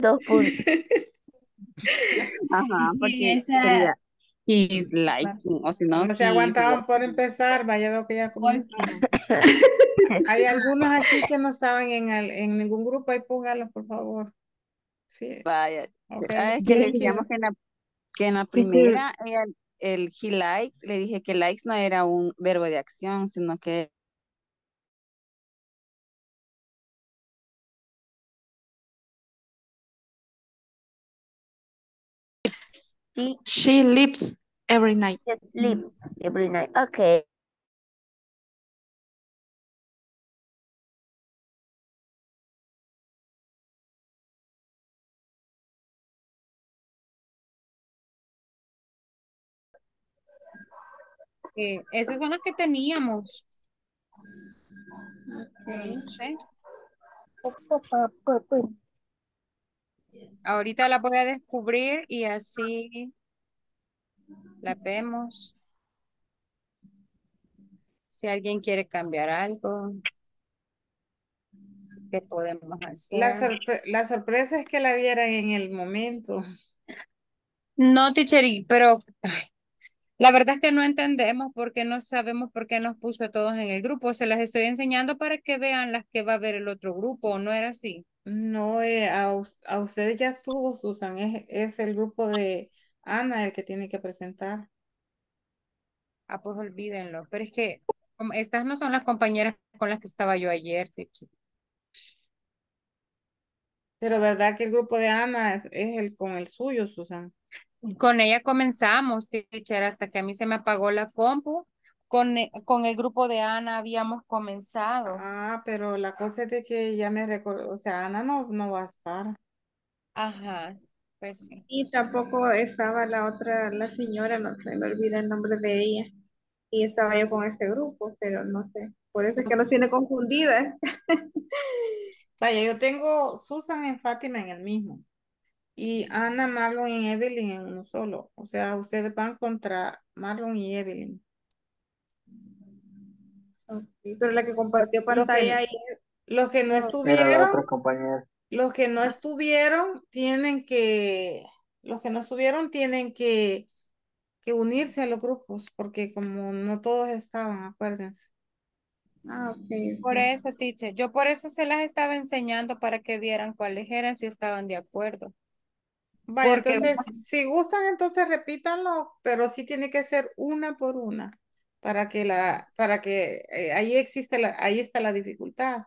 Dos puntos. Ajá, porque esa... he's liking, o si no, no se aguantaban por empezar, vaya, veo que ya comenzó. Hay algunos aquí que no estaban en ningún grupo, ahí póngalos, por favor. Sí. Vaya. Okay. ¿Sabes que le decíamos que en la primera, sí, el he likes, le dije que likes no era un verbo de acción, sino que she sleeps every night. Sleep every night. Okay. Esas son las que teníamos. Okay. ¿Sí? Ahorita la voy a descubrir y así la vemos. Si alguien quiere cambiar algo, ¿qué podemos hacer? La sorpresa es que la vieran en el momento. No, teacher, pero la verdad es que no entendemos porque no sabemos por qué nos puso a todos en el grupo. Se las estoy enseñando para que vean las que va a ver el otro grupo, ¿no era así? No, a ustedes ya estuvo, Susan. Es el grupo de Ana el que tiene que presentar. Ah, pues olvídenlo. Pero es que estas no son las compañeras con las que estaba yo ayer, Tichi. Pero verdad que el grupo de Ana es el con el suyo, Susan. Con ella comenzamos, teacher, hasta que a mí se me apagó la compu. Con el grupo de Ana habíamos comenzado. Ah, pero la cosa es de que ya me recuerdo, o sea, Ana no va a estar. Ajá, pues sí. Y tampoco estaba la otra, la señora, no sé, me olvida el nombre de ella. Y estaba yo con este grupo, pero no sé. Por eso es que nos tiene confundidas. Vaya, yo tengo Susan en Fátima en el mismo. Y Ana, Marlon y Evelyn en uno solo. O sea, ustedes van contra Marlon y Evelyn. Okay, pero la que compartió pantalla ahí. Los que no estuvieron tienen que unirse a los grupos, porque como no todos estaban, acuérdense. Ah, okay. Por eso, teacher, yo por eso se las estaba enseñando para que vieran cuáles eran, si estaban de acuerdo. Vale, porque entonces, si gustan, entonces repítanlo, pero sí tiene que ser una por una, para que ahí existe, ahí está la dificultad,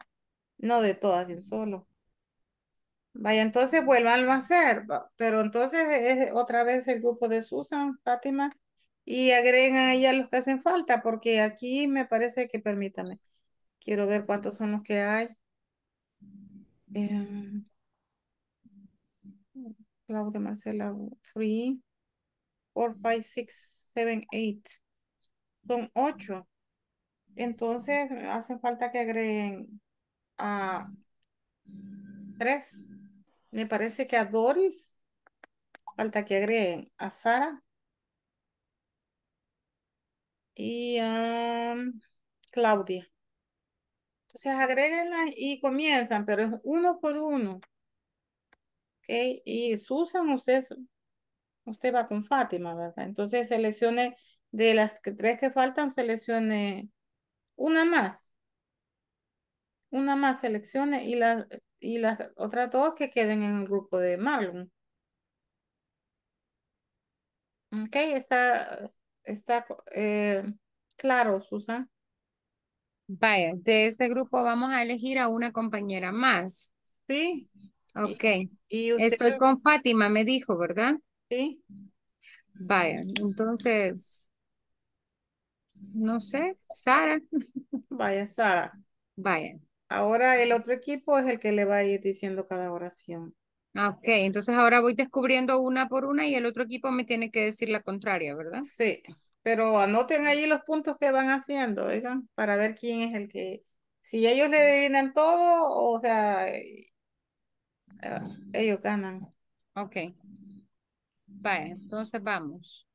no de todas de un solo. Vaya, entonces vuelvanlo a hacer, pero entonces es otra vez el grupo de Susan, Fátima, y agreguen a ella los que hacen falta, porque aquí me parece que, permítame, quiero ver cuántos son los que hay. Claudia, Marcela, 3, 4, 5, 6, 7, 8. Son 8. Entonces hace falta que agreguen a 3. Me parece que a Doris. Falta que agreguen a Sara. Y a Claudia. Entonces agréguenlas y comienzan, pero es uno por uno. Okay. Y Susan, usted va con Fátima, ¿verdad? Entonces seleccione de las 3 que faltan, seleccione una más seleccione y las otras 2 que queden en el grupo de Marlon. Ok, está claro, Susan. Vaya, de ese grupo vamos a elegir a una compañera más. Sí. Ok, ¿Y usted? Estoy con Fátima, me dijo, ¿verdad? Sí. Vaya, entonces, no sé, Sara. Vaya, Sara. Vaya. Ahora el otro equipo es el que le va a ir diciendo cada oración. Ok, entonces ahora voy descubriendo una por una y el otro equipo me tiene que decir la contraria, ¿verdad? Sí, pero anoten ahí los puntos que van haciendo, oigan, para ver quién es el que, si ellos le adivinan todo, o sea... ellos ganan. Ok. Vale, entonces vamos.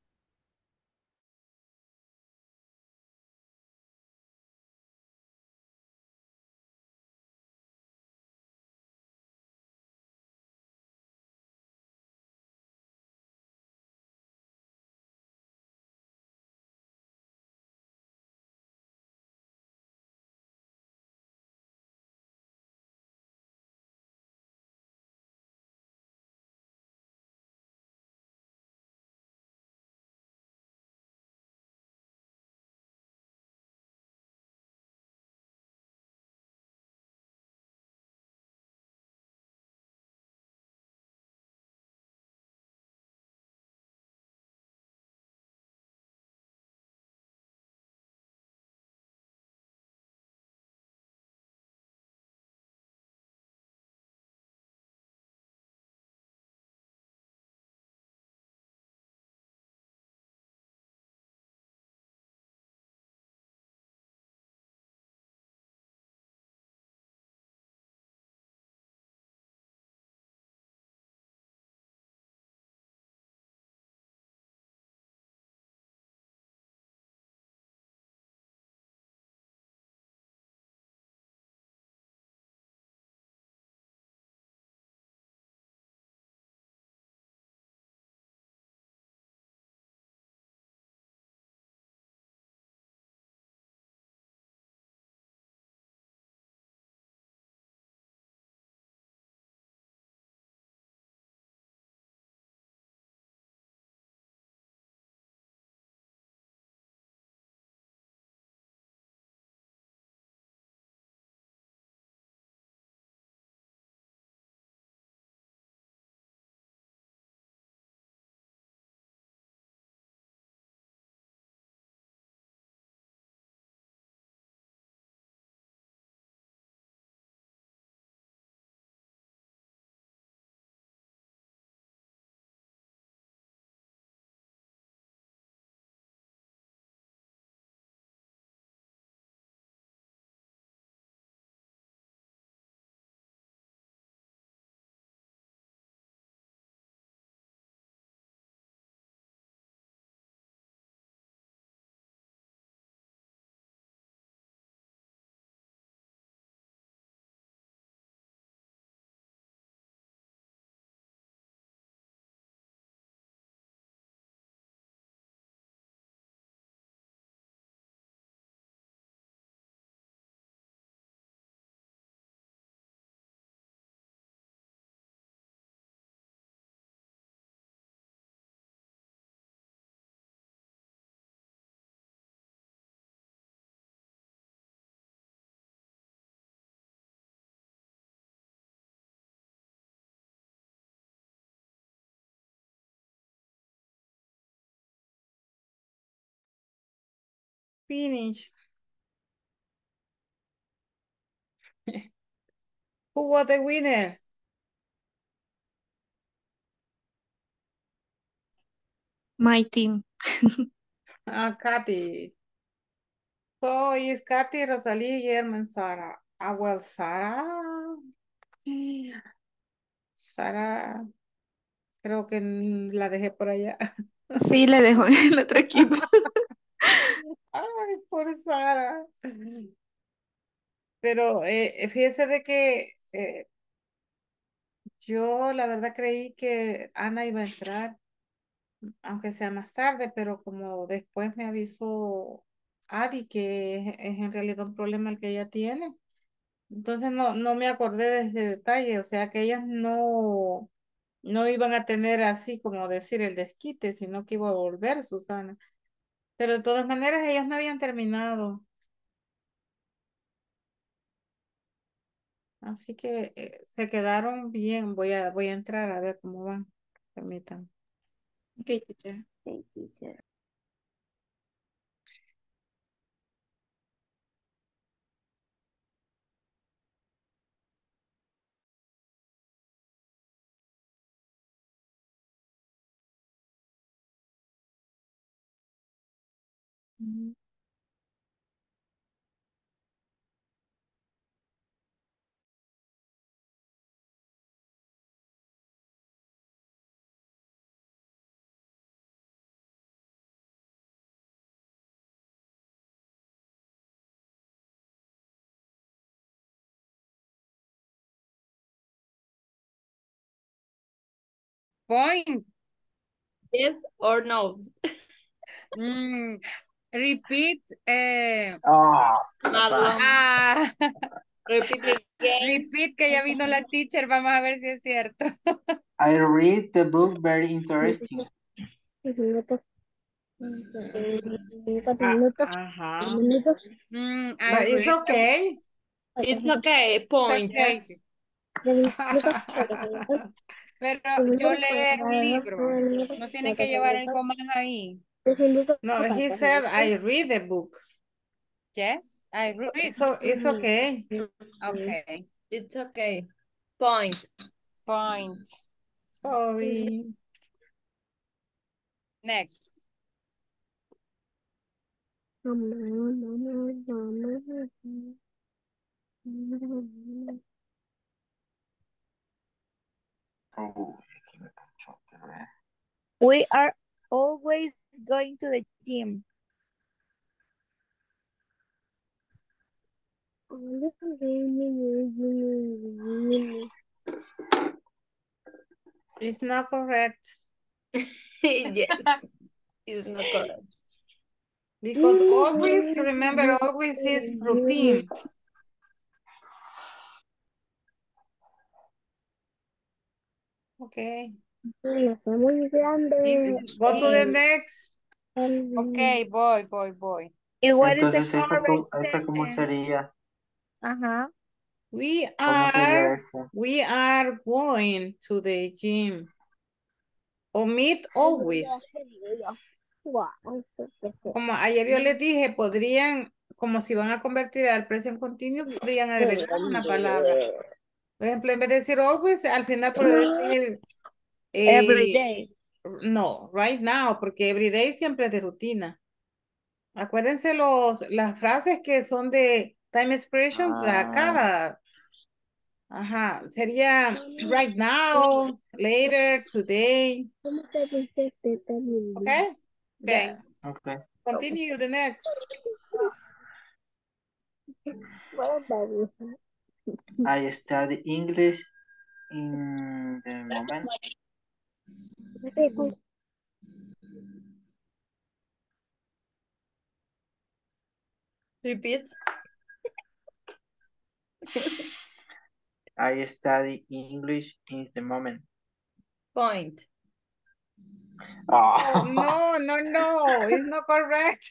Finish. Who was the winner? My team. Katy. So it's Katy, Rosalie, Guillermo, and Sarah. Well, Sarah. Sarah. Creo que la dejé por allá. Sí, la dejo en el otro equipo. Ay, por Sara. Pero fíjense de que yo la verdad creí que Ana iba a entrar, aunque sea más tarde, pero como después me avisó Adi que es en realidad un problema el que ella tiene, entonces no me acordé de ese detalle, o sea que ellas no iban a tener así como decir el desquite, sino que iba a volver Susana. Pero de todas maneras ellas no habían terminado. Así que se quedaron bien. Voy a entrar a ver cómo van. Permítanme. Okay, teacher. Okay, teacher. Point. Yes or no? Repeat. Repeat again. Repeat, que ya vino la teacher. Vamos a ver si es cierto. I read the book, very interesting. It's okay. It's okay. Point. Okay. Pero yo leer un libro. No tiene que llevar el coma ahí. No, he said, I read the book. Yes, I read it. So it's okay. Okay. It's okay. Point. Sorry. Next. We are always going to the gym. It's not correct. Yes, it's not correct. Because always, remember, always is routine. Okay. Go to the next. Okay, voy. Entonces, ¿eso cómo sería? Ajá. We are going to the gym. Omit always. Como ayer yo les dije, podrían, como si van a convertir al presente continuo, podrían agregar una palabra. Por ejemplo, en vez de decir always, al final puedo decir... every day. No, right now, porque every day siempre es de rutina. Acuérdense las frases que son de time expression, Ajá, sería right now, later, today. Okay? Okay. Okay. Continue the next. I study English in the moment. Repeat. I study English in the moment. Point. Oh. No, it's not correct.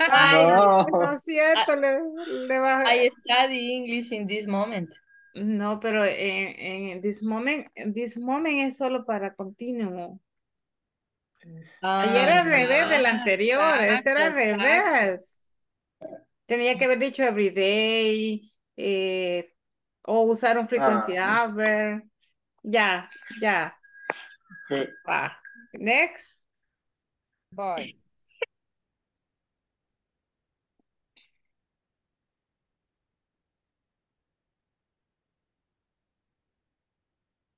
Ay, no es cierto. I study English in this moment. No, pero en this moment es solo para continuo. Ayer era al revés del anterior, ese era al revés. Tenía que haber dicho everyday, o usar un frequency hour. Ya, ya. Sí. Va. Next. Voy.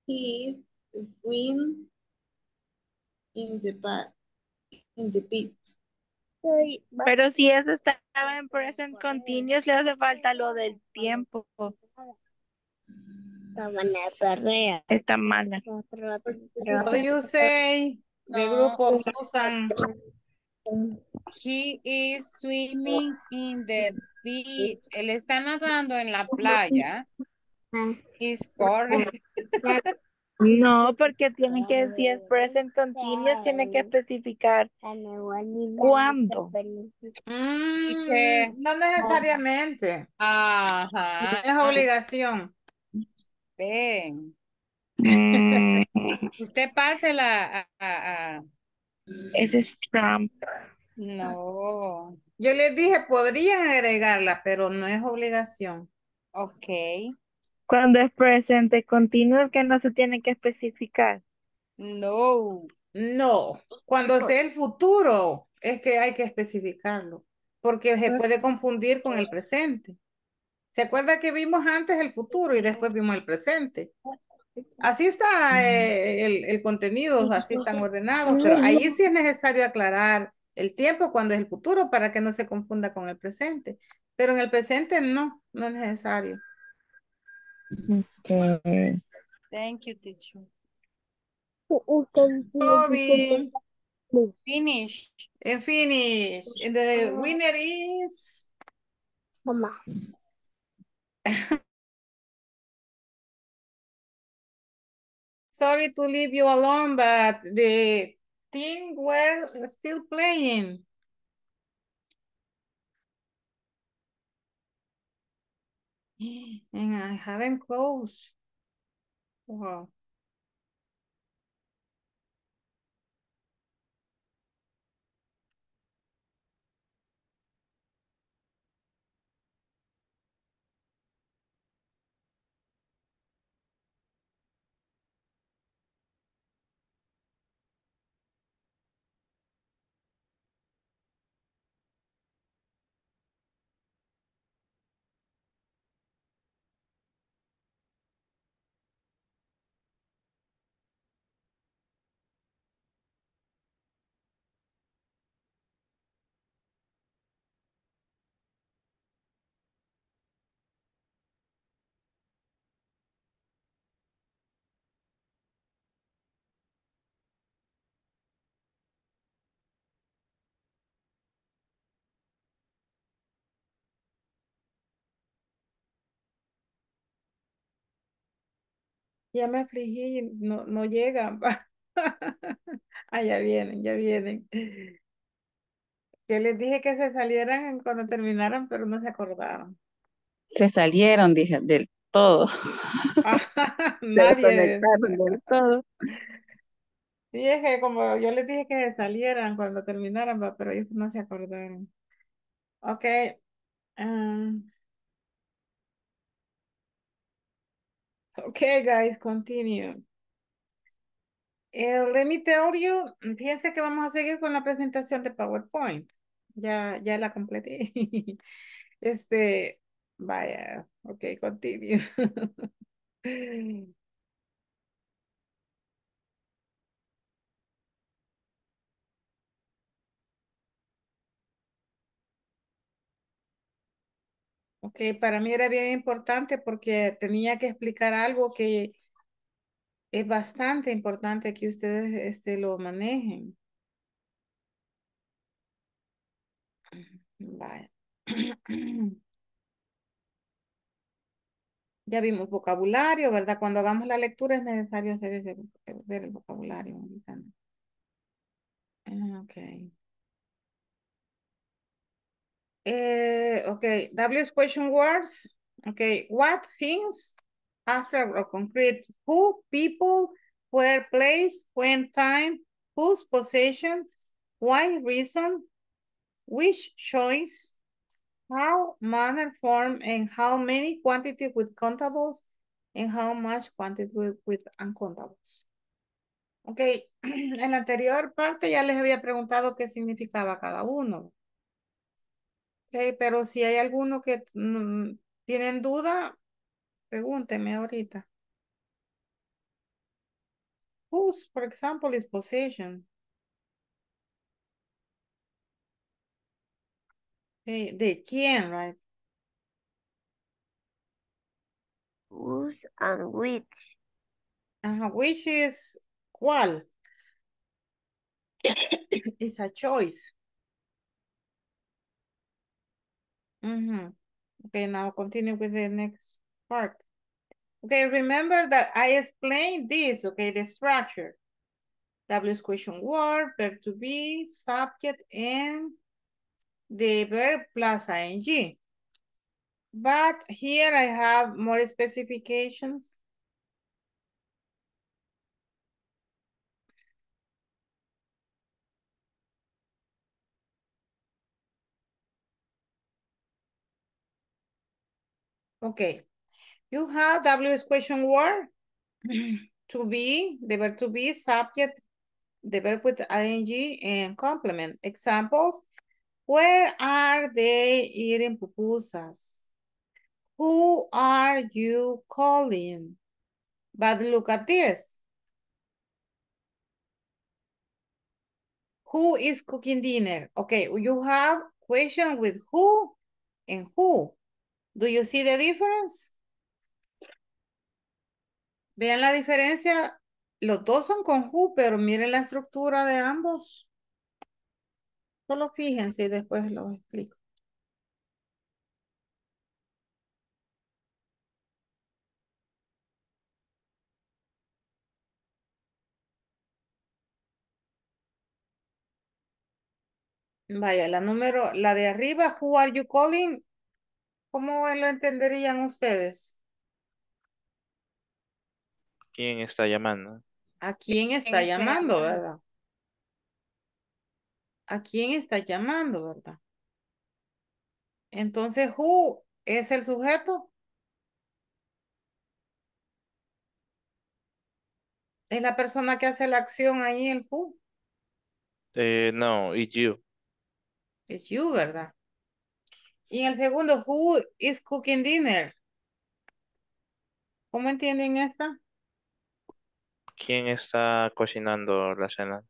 He is swim in the beach. Pero si eso estaba en present continuous, le hace falta lo del tiempo. Está mala. What do you say? De grupo Susan. He is swimming in the beach. Él está nadando en la playa. Is correct. No, porque tienen que, si es present continuous, tiene que especificar cuándo. No necesariamente. Ajá. Es obligación. Ven. Usted pásela a... Ese es Trump. No. Yo les dije, podrían agregarla, pero no es obligación. Ok. Cuando es presente continuo es que no se tiene que especificar. No. No. Cuando sea el futuro es que hay que especificarlo. Porque se puede confundir con el presente. ¿Se acuerda que vimos antes el futuro y después vimos el presente? Así está el contenido, así están ordenados, pero ahí sí es necesario aclarar el tiempo cuando es el futuro para que no se confunda con el presente. Pero en el presente no, no es necesario. Okay. Thank you, teacher. Sorry. Finish. And finish. And the winner is... Mamá. Sorry to leave you alone, but the team were still playing. And I haven't closed. Wow. Ya me afligí, no llegan. Ah, ya vienen. Que les dije que se salieran cuando terminaran, pero no se acordaron. Se salieron, dije, del todo. Nadie. Se desconectaron del todo. Dije, como yo les dije que se salieran cuando terminaran, pero ellos no se acordaron. Ok. Okay, guys, continue. Let me tell you, fíjense que vamos a seguir con la presentación de PowerPoint. Ya la completé. Vaya, okay, continue. Okay, para mí era bien importante porque tenía que explicar algo que es bastante importante que ustedes lo manejen. Vale. Ya vimos vocabulario, ¿verdad? Cuando hagamos la lectura es necesario hacer ver el vocabulario. Okay. Okay, W's question words. Okay, what things, abstract or concrete, who, people, where, place, when, time, whose possession, why reason, which choice, how, manner, form, and how many, quantity with countables, and how much quantity with uncountables. Ok, en la anterior parte ya les había preguntado qué significaba cada uno. Ok, pero si hay alguno que tienen duda, pregúntenme ahorita. Whose, for example, is possession? Okay, de quién, right? Whose and which. Which is cuál. It's a choice. Okay, now continue with the next part. Okay, remember that I explained this, okay, the structure. W's question word, verb to be, subject, and the verb plus ing. But here I have more specifications. Okay. You have W's question word, to be, the verb to be, subject, the verb with ing, and complement. Examples, where are they eating pupusas? Who are you calling? But look at this. Who is cooking dinner? Okay, you have question with who and who. Do you see the difference? Vean la diferencia, los dos son con who, pero miren la estructura de ambos. Solo fíjense y después los explico. Vaya, la número, la de arriba, who are you calling? ¿Cómo lo entenderían ustedes? ¿Quién está llamando? ¿A quién está llamando, verdad? ¿A quién está llamando, verdad? Entonces, who es el sujeto. ¿Es la persona que hace la acción ahí, el who? No, it's you. It's you, ¿verdad? Y en el segundo, who is cooking dinner? ¿Cómo entienden esta? ¿Quién está cocinando la cena?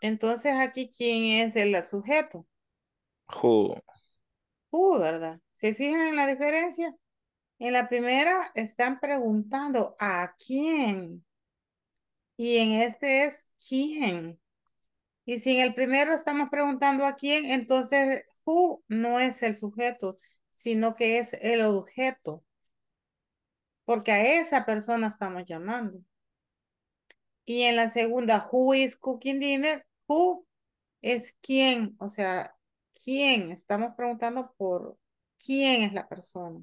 Entonces aquí, ¿quién es el sujeto? Who. Who, ¿verdad? ¿Se fijan en la diferencia? En la primera están preguntando a quién. Y en este es quién. Y si en el primero estamos preguntando a quién, entonces who no es el sujeto, sino que es el objeto. Porque a esa persona estamos llamando. Y en la segunda, who is cooking dinner, who es quién, o sea, quién, estamos preguntando por quién es la persona.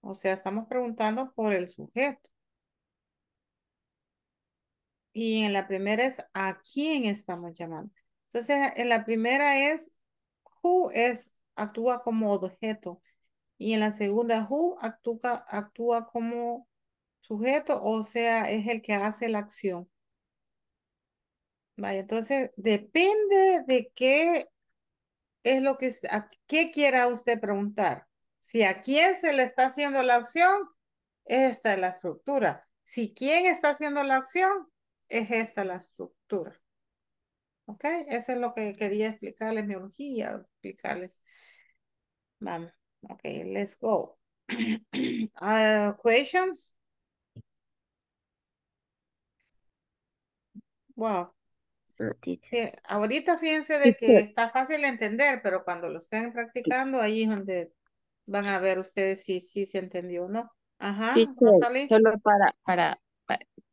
O sea, estamos preguntando por el sujeto. Y en la primera es a quién estamos llamando. Entonces, en la primera es who es, actúa como objeto. Y en la segunda, who actúa como sujeto, o sea, es el que hace la acción. Vaya, entonces, depende de qué es lo que, a qué quiera usted preguntar. Si a quién se le está haciendo la acción, esta es la estructura. Si quién está haciendo la acción, es esta la estructura. ¿Ok? Eso es lo que quería explicarles, mi urgía, explicarles. Vamos, ok, let's go. Questions? Wow. Ahorita fíjense de que está fácil de entender, pero cuando lo estén practicando, ahí es donde van a ver ustedes si se entendió o no. Ajá. Teacher, solo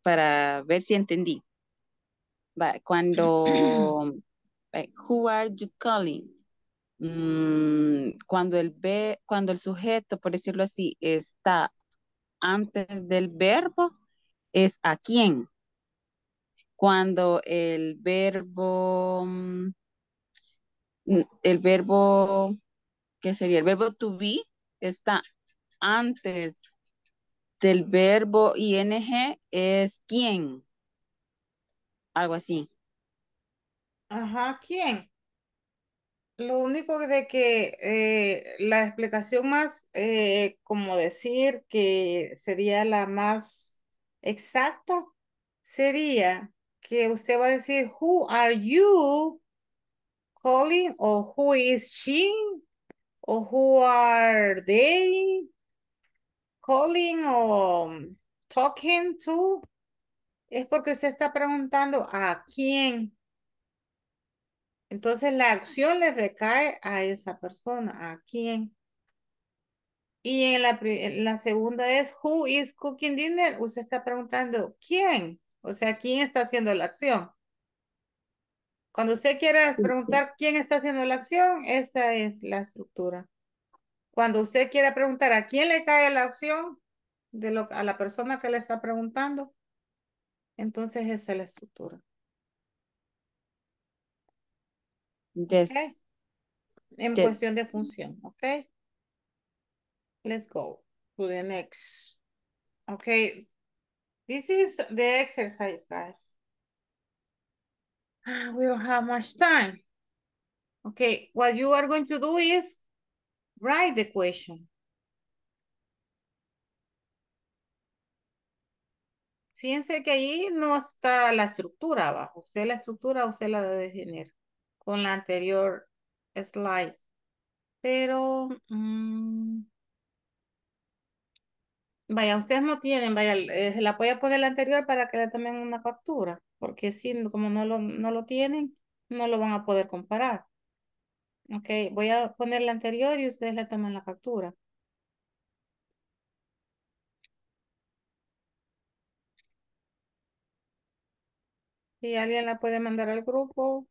para ver si entendí. Cuando who are you calling? Cuando el sujeto, por decirlo así, está antes del verbo, es a quién. cuando el verbo, ¿qué sería? El verbo to be está antes del verbo ing, es quién. Algo así. Ajá, ¿quién? Lo único de que la explicación más, como decir que sería la más exacta, sería que usted va a decir who are you calling, o who is she, o who are they calling o talking to. Es porque usted está preguntando a quién. Entonces la acción le recae a esa persona, a quién. Y en la segunda es who is cooking dinner. Usted está preguntando quién. O sea, quién está haciendo la acción. Cuando usted quiera preguntar quién está haciendo la acción, esta es la estructura. Cuando usted quiera preguntar a quién le cae la acción, a la persona que le está preguntando, entonces esa es la estructura. Yes. Okay. En cuestión de función, ok. Let's go to the next. Ok. This is the exercise, guys. We don't have much time. Okay, what you are going to do is write the question. Fíjense que ahí no está la estructura abajo. Usted la estructura, usted la debe tener con la anterior slide. Pero vaya, ustedes no tienen, vaya, se la voy a poner la anterior para que le tomen una captura. Porque si como no lo tienen, no lo van a poder comparar. Ok, voy a poner la anterior y ustedes le toman la captura. Si alguien la puede mandar al grupo.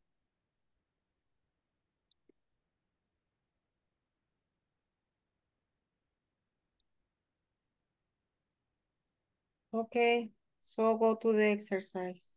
Okay, so go to the exercise.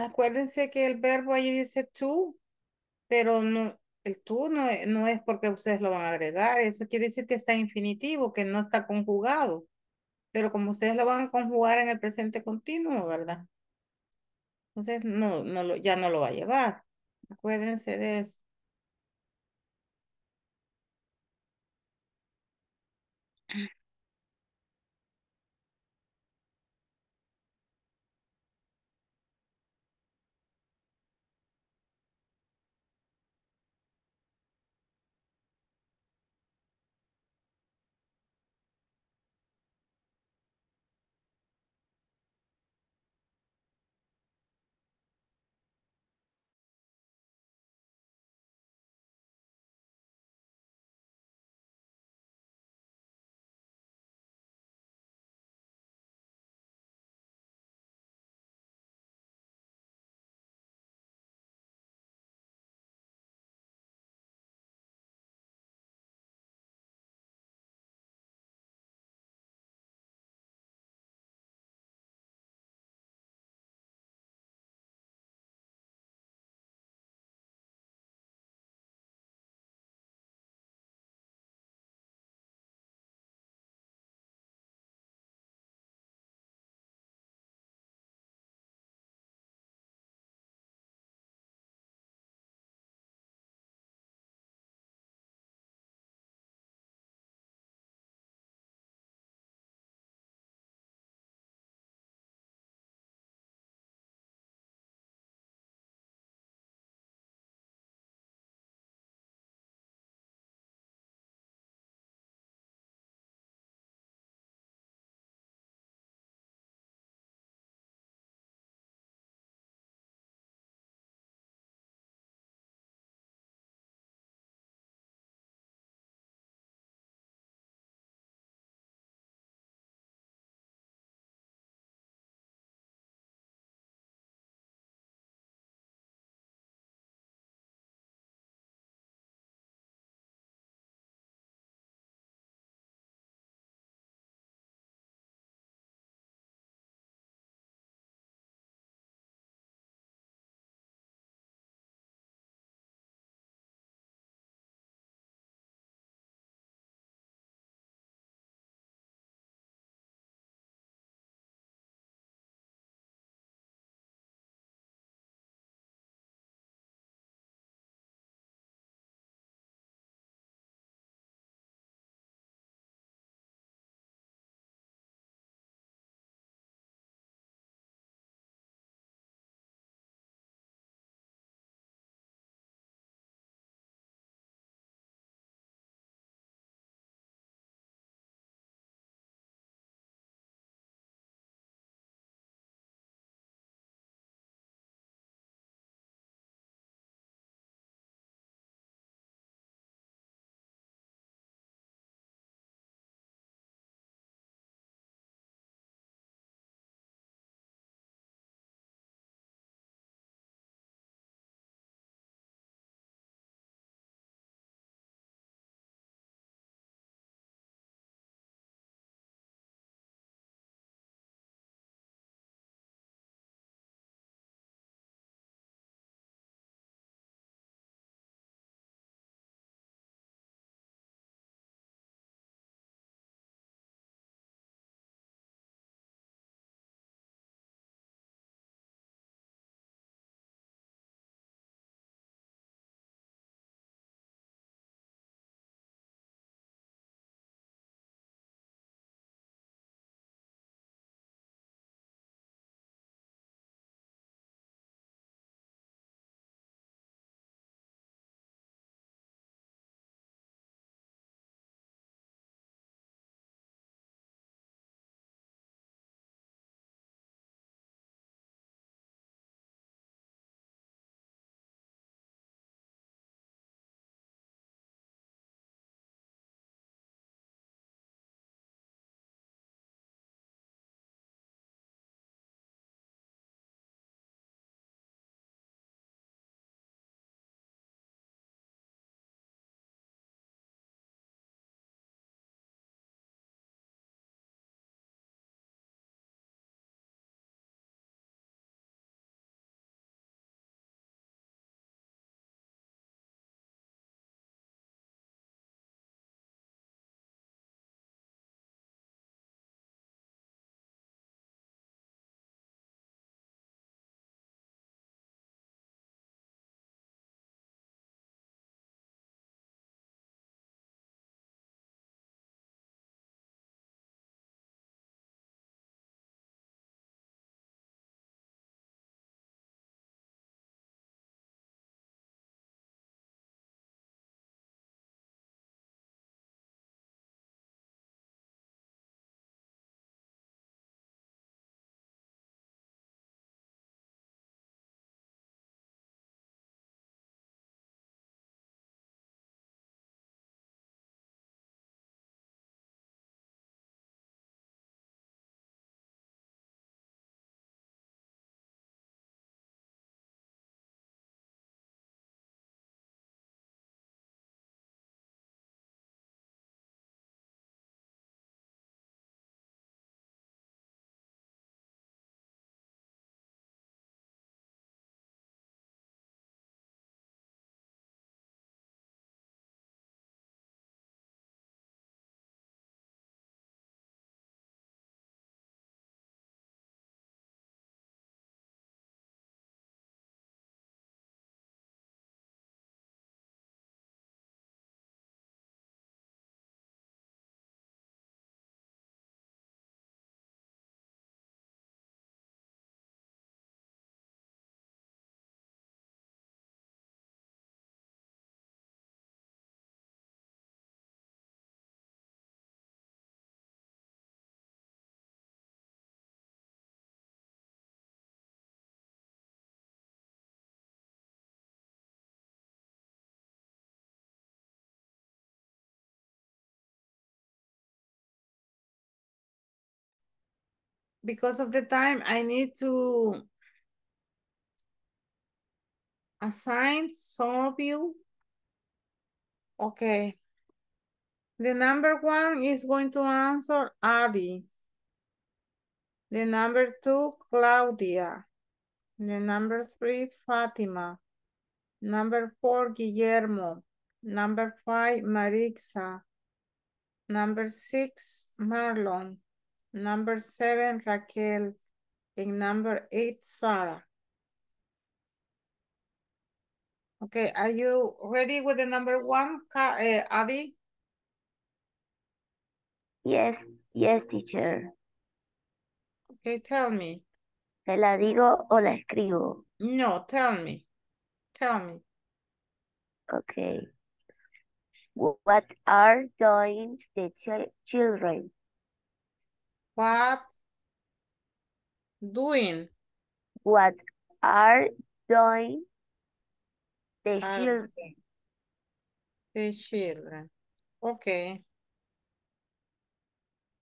Acuérdense que el verbo allí dice to, pero no, el to no es porque ustedes lo van a agregar. Eso quiere decir que está infinitivo, que no está conjugado. Pero como ustedes lo van a conjugar en el presente continuo, ¿verdad? Entonces ya no lo va a llevar. Acuérdense de eso. because of the time, I need to assign some of you. Okay. The number one is going to answer Adi. The number two, Claudia. The number three, Fatima. Number four, Guillermo. Number five, Marixa. Number six, Marlon. Number seven, Raquel. And number eight, Sarah. Okay, are you ready with the number one, Adi? Yes, teacher. Okay, tell me. ¿Se la digo o la escribo? No, tell me. Tell me. Okay. What are doing the children? What are doing the children? The children. Okay.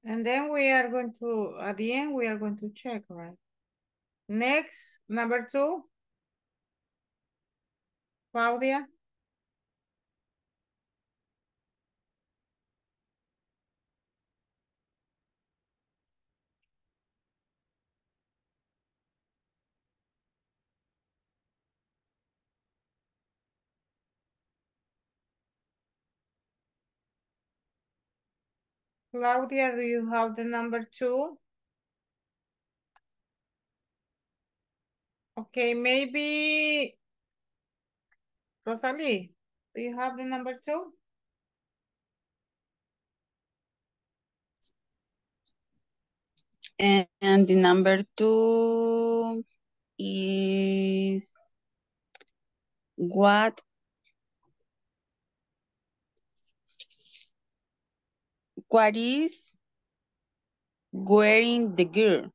And then we are going to, at the end, we are going to check, right? Next, number two. Claudia. Claudia, do you have the number two? Okay, maybe Rosalie, do you have the number two? And the number two is what? What is wearing the girl?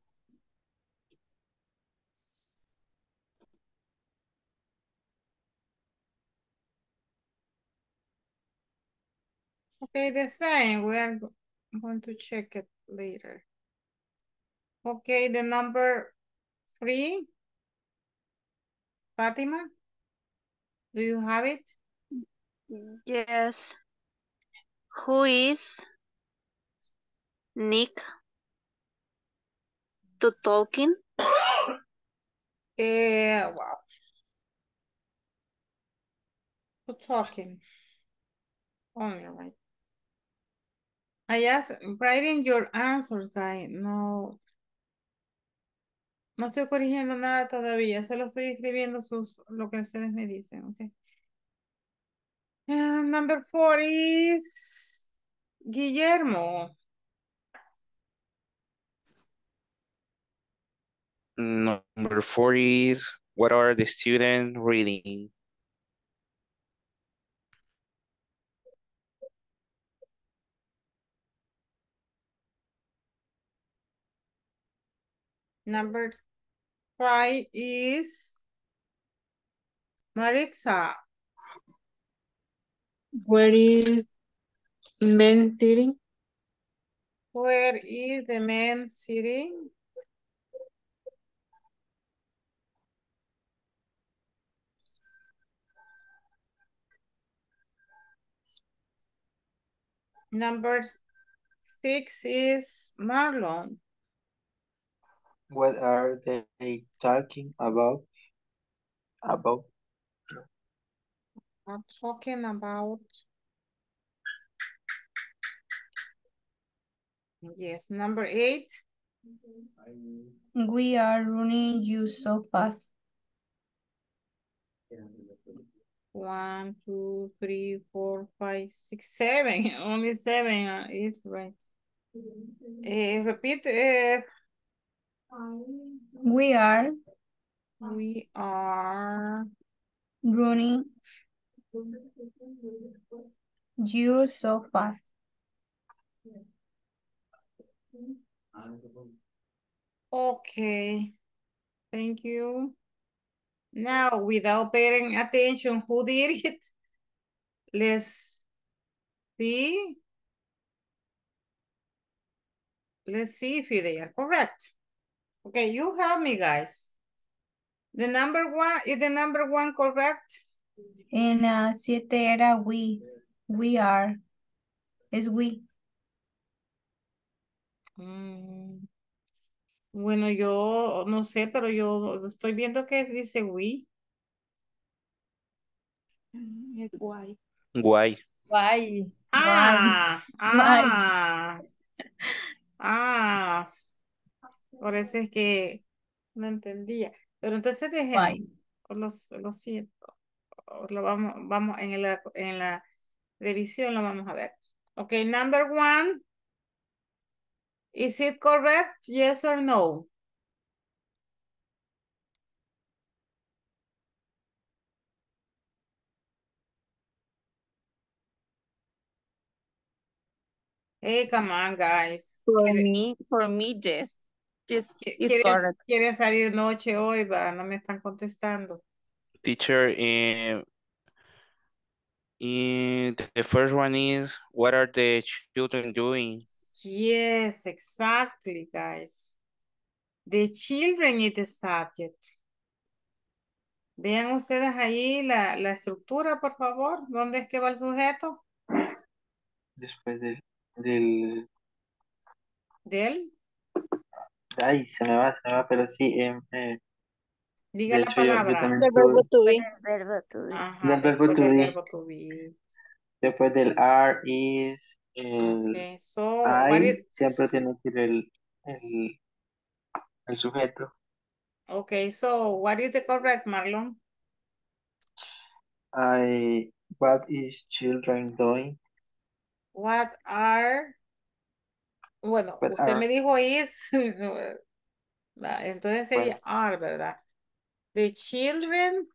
Okay, the same. We are going to check it later. Okay, the number three. Fatima, do you have it? Yes. Who is Nick to talking? Yeah, wow. To talking. Only right. I asked writing your answers, guys. No estoy corrigiendo nada todavía. Solo estoy escribiendo lo que ustedes me dicen, okay? And number four is Guillermo. Number four is, what are the students reading? Number five is Marixa. Where is men sitting? Where is the man sitting? Number six is Marlon. What are they talking about? I'm talking about. Yes, number eight. We are running you so fast. 1, 2, 3, 4, 5, 6, 7. Only 7 is right. Repeat. We are running you so fast. Okay. Thank you. Now, without paying attention, who did it? Let's see. Let's see if they are correct. Okay, you help me, guys. Is the number one correct? En siete era we are. Es we. Bueno, yo no sé, pero yo estoy viendo que dice we. Es why. Why. Why. Ah, why. Ah. Ah. Por eso es que no entendía. Pero entonces dejé. Lo siento. Lo vamos en la revisión lo vamos a ver. Okay, number one. Is it correct? Yes or no? Hey, come on, guys. For me, yes. Yes, it's correct. Quieren salir noche hoy, va. No me están contestando. Teacher, the first one is, what are the children doing? Yes, exactly, guys. The children is the subject. Vean ustedes ahí la estructura, por favor. ¿Dónde es que va el sujeto? Después del... ¿Del? Ay, se me va, pero sí. Diga la palabra. Del verbo to be. Después del are, is... Okay, so, siempre tiene que ir el sujeto. Okay, so what is the correct, Marlon? What is children doing? What are? Bueno, what usted are? Me dijo is. Entonces sería what? Are, ¿verdad? The children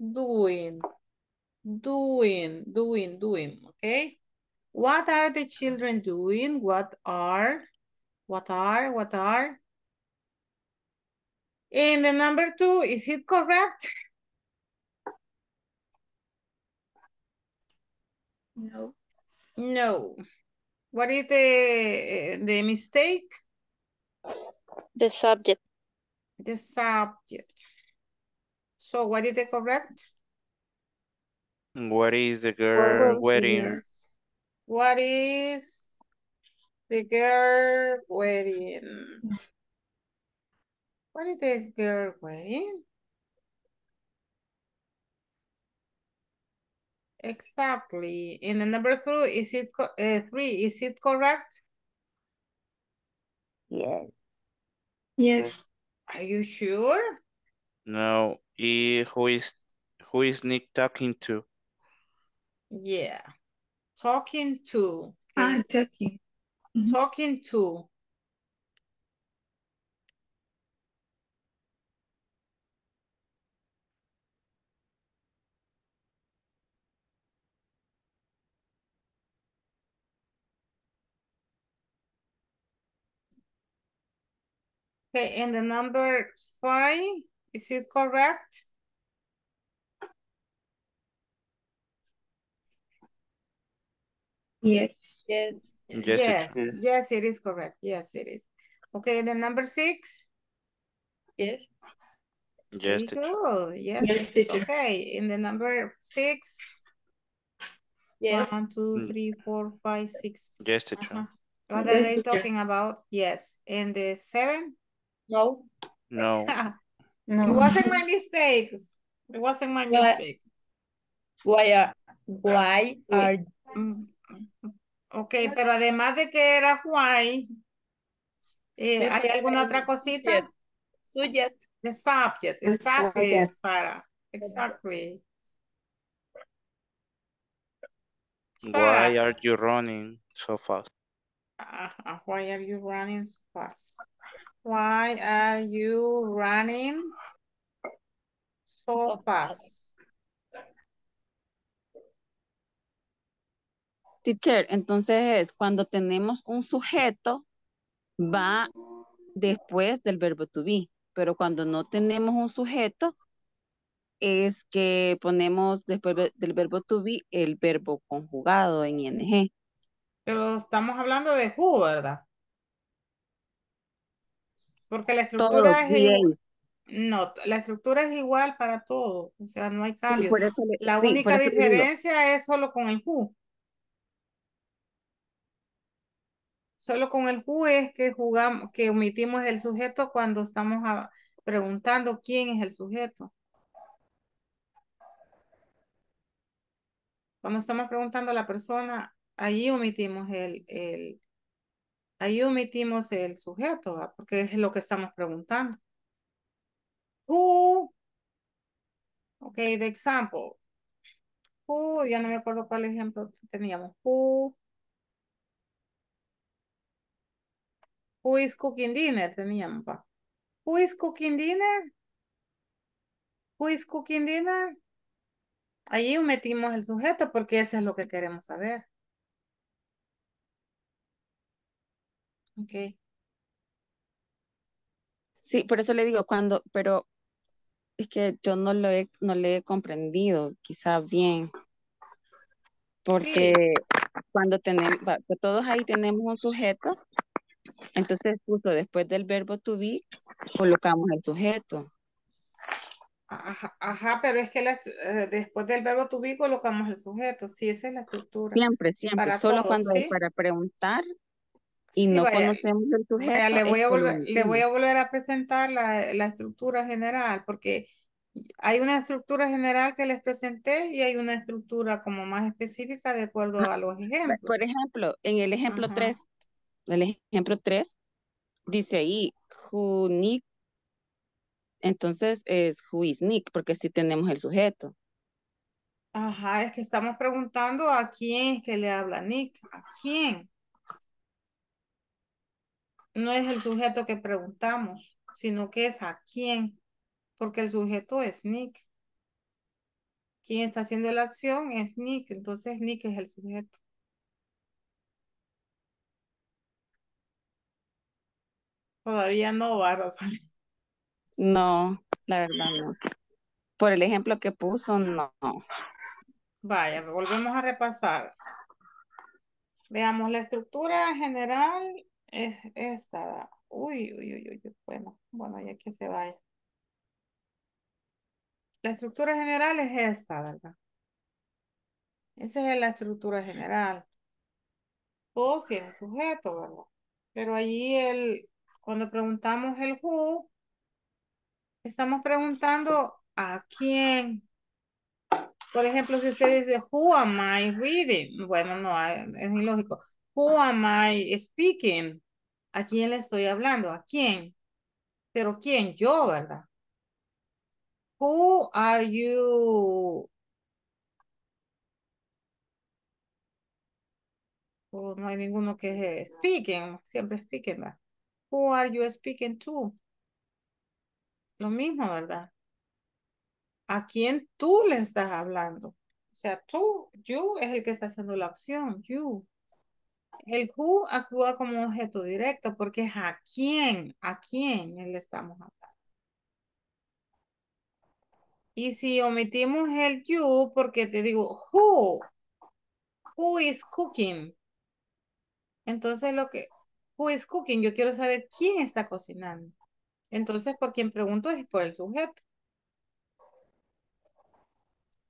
doing, okay? What are the children doing? What are? And the number two, is it correct? No. What is the mistake? The subject. So what is the correct? What is the girl wearing? What is the girl wearing? What is the girl wearing? Exactly. And the number three, is it correct? Yes. Yes. Are you sure? No. Who is Nick talking to? Yeah. Talking to. Okay. Ah, talking. Mm-hmm. Talking to. Okay, and the number 5, is it correct? Yes. Yes, it is correct. Yes, it is. Okay, then number 6. Yes. Yes. Cool. Yes. Okay, in the number 6. Yes. 1, 2, 3, 4, 5, 6. Yes, teacher. What are they talking about? Yes. And the 7? No. No. It wasn't my mistake. Why are Okay, pero además de que era why, ¿hay alguna otra cosita? Subject. The subject, exactly, Sara. Exactly. Why are you running so fast? Why are you running so fast? Teacher, entonces es cuando tenemos un sujeto, va después del verbo to be. Pero cuando no tenemos un sujeto, es que ponemos después del verbo to be el verbo conjugado en ing. Pero estamos hablando de who, ¿verdad? Porque la estructura es igual. No, la estructura es igual para todo. O sea, no hay cambios. Sí, la única diferencia es solo con el who. Solo con el who es que jugamos, que omitimos el sujeto cuando estamos preguntando quién es el sujeto. Cuando estamos preguntando a la persona, allí omitimos el sujeto, ¿verdad? Porque es lo que estamos preguntando. Who, ok, de example. Who, ya no me acuerdo cuál ejemplo teníamos. Who is cooking dinner? Teníamos, ¿va? Who is cooking dinner? Who is cooking dinner? Allí omitimos el sujeto porque eso es lo que queremos saber. Ok. Sí, por eso le digo cuando, pero es que yo no le he comprendido quizá bien. Porque sí. Cuando tenemos, todos ahí tenemos un sujeto, entonces justo después del verbo to be colocamos el sujeto. Ajá, pero es que después del verbo to be colocamos el sujeto. Sí, esa es la estructura. Siempre. Para solo todos, cuando ¿sí? Para preguntar y sí, no vaya, conocemos el sujeto. Vaya, le voy a volver a presentar la estructura general, porque hay una estructura general que les presenté y hay una estructura como más específica de acuerdo a los ejemplos. Por ejemplo, en el ejemplo 3, dice ahí, who need. Entonces es who is Nick, porque sí tenemos el sujeto. Ajá, es que estamos preguntando a quién es que le habla Nick, a quién. No es el sujeto que preguntamos, sino que es a quién, porque el sujeto es Nick. Quien está haciendo la acción es Nick, entonces Nick es el sujeto. Todavía no va, Rosalía. No, la verdad no. Por el ejemplo que puso, no. Vaya, volvemos a repasar. Veamos, la estructura general es esta. Uy. Bueno, ya que se vaya. La estructura general es esta, ¿verdad? Esa es la estructura general. Todo tiene sujeto, ¿verdad? Pero allí cuando preguntamos el who, estamos preguntando a quién. Por ejemplo, si usted dice, who am I reading? Bueno, no, es ilógico. Who am I speaking? ¿A quién le estoy hablando? ¿A quién? Pero ¿quién? Yo, ¿verdad? Who are you? Oh, no hay ninguno que es speaking. Siempre speaking, ¿verdad? Who are you speaking to? Lo mismo, ¿verdad? ¿A quién tú le estás hablando? O sea, tú, you, es el que está haciendo la acción, you. El who actúa como objeto directo porque es a quién le estamos hablando. Y si omitimos el you, porque te digo, who is cooking? Entonces who is cooking? Yo quiero saber quién está cocinando. Entonces, por quien pregunto es por el sujeto.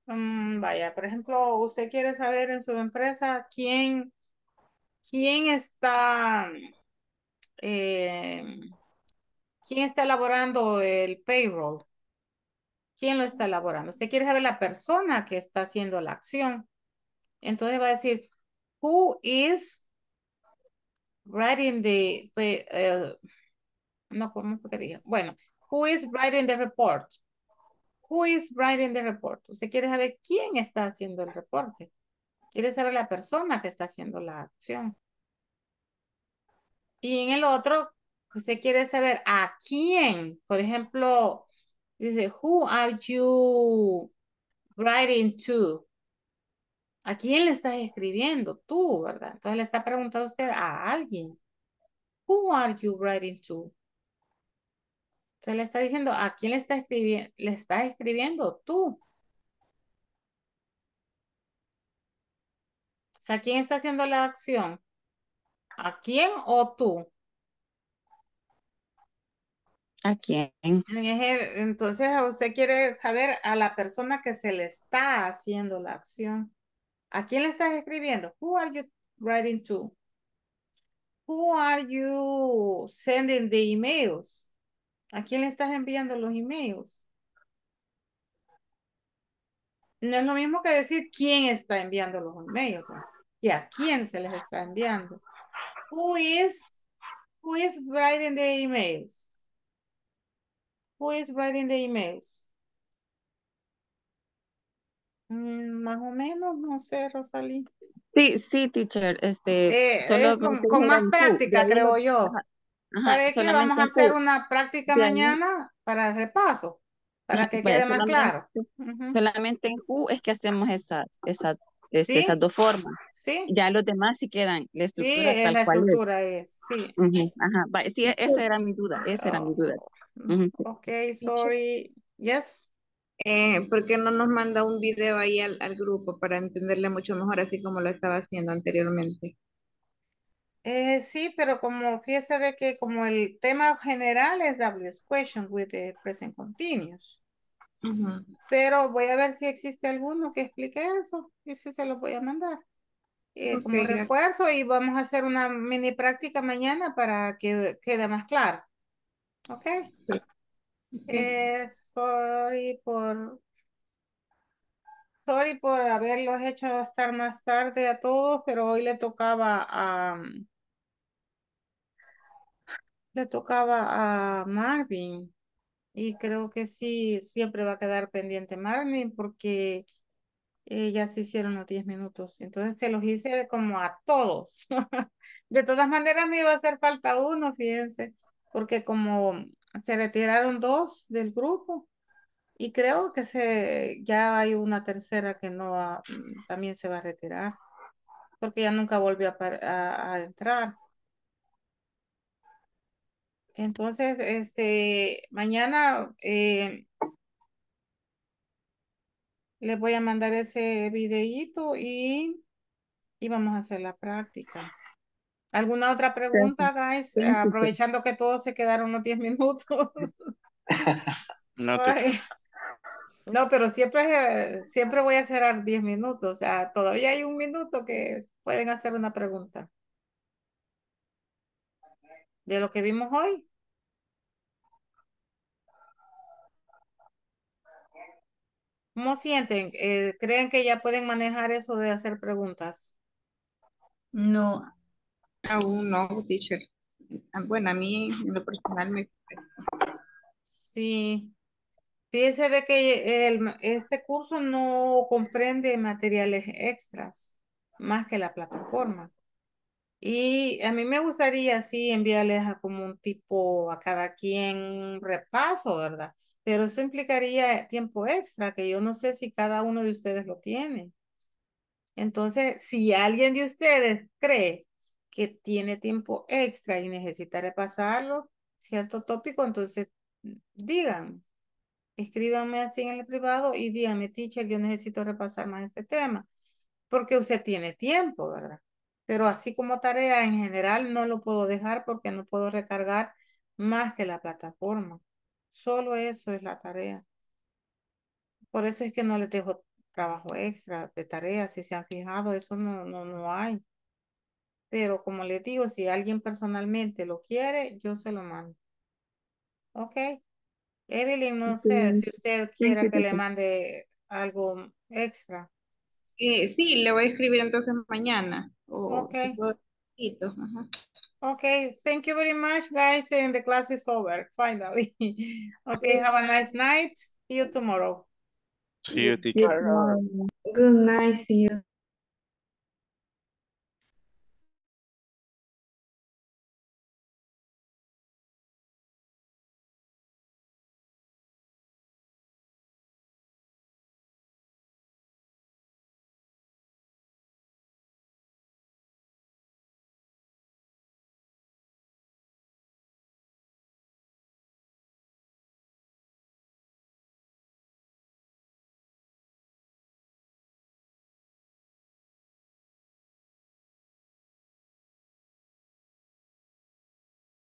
Vaya, por ejemplo, usted quiere saber en su empresa quién está elaborando el payroll. ¿Quién lo está elaborando? Usted quiere saber la persona que está haciendo la acción. Entonces va a decir, who is writing the who is writing the report? Who is writing the report? Usted quiere saber quién está haciendo el reporte. Quiere saber la persona que está haciendo la acción. Y en el otro, usted quiere saber a quién. Por ejemplo, dice, who are you writing to? ¿A quién le estás escribiendo? Tú, ¿verdad? Entonces le está preguntando usted a alguien. Who are you writing to? Entonces le está diciendo, ¿a quién le está escribiendo? Tú. O sea, ¿quién está haciendo la acción? ¿A quién o tú? ¿A quién? Entonces, usted quiere saber a la persona que se le está haciendo la acción. ¿A quién le estás escribiendo? Who are you writing to? Who are you sending the emails? ¿A quién le estás enviando los emails? No es lo mismo que decir quién está enviando los emails, ¿no? Y a quién se les está enviando. Who is writing the emails? Who is writing the emails? Más o menos, no sé, Rosalí. Sí, teacher. Solo con más práctica, creo yo. ¿Sabes que vamos a hacer una práctica mañana para el repaso? Para que quede más claro. Solamente en Q es que hacemos esas dos formas. ¿Sí? Ya los demás sí quedan. La estructura sí, tal la cual estructura es. Sí. Ajá. Sí, esa era mi duda. Ok, sorry. Yes. ¿Por qué no nos manda un video ahí al grupo para entenderle mucho mejor, así como lo estaba haciendo anteriormente? Sí, pero como fíjese de que como el tema general es W's question with the present continuous. Pero voy a ver si existe alguno que explique eso y si se lo voy a mandar como refuerzo, y vamos a hacer una mini práctica mañana para que quede más claro. Ok. Sorry por haberlos hecho estar más tarde a todos, pero hoy le tocaba a Marvin. Y creo que sí, siempre va a quedar pendiente Marvin, porque ya se hicieron los 10 minutos. Entonces se los hice como a todos. De todas maneras me iba a hacer falta uno, fíjense, porque como se retiraron dos del grupo y creo que ya hay una tercera que también se va a retirar, porque ya nunca volvió a entrar. Entonces, mañana les voy a mandar ese videíto y vamos a hacer la práctica. ¿Alguna otra pregunta, guys? Aprovechando que todos se quedaron unos 10 minutos. No, pero siempre voy a cerrar 10 minutos. O sea, todavía hay un minuto que pueden hacer una pregunta de lo que vimos hoy. ¿Cómo sienten? ¿Creen que ya pueden manejar eso de hacer preguntas? No. Aún no, teacher. Bueno, a mí, en lo personal, me... Sí. Fíjense de que este curso no comprende materiales extras, más que la plataforma. Y a mí me gustaría, sí, enviarles como un tipo a cada quien repaso, ¿verdad? Pero eso implicaría tiempo extra, que yo no sé si cada uno de ustedes lo tiene. Entonces, si alguien de ustedes cree que tiene tiempo extra y necesita repasarlo, cierto tópico, entonces digan, escríbanme así en el privado y díganme, teacher, yo necesito repasar más este tema, porque usted tiene tiempo, ¿verdad? Pero así como tarea en general no lo puedo dejar porque no puedo recargar más que la plataforma. Solo eso es la tarea. Por eso es que no les dejo trabajo extra de tarea. Si se han fijado, eso no hay. Pero como les digo, si alguien personalmente lo quiere, yo se lo mando. Ok. Evelyn, no sé si usted quiera que le mande algo extra. Sí, le voy a escribir entonces mañana. Okay. Okay, thank you very much, guys, and the class is over, finally. Okay, have a nice night. See you tomorrow. See you, teacher. Good night, see you.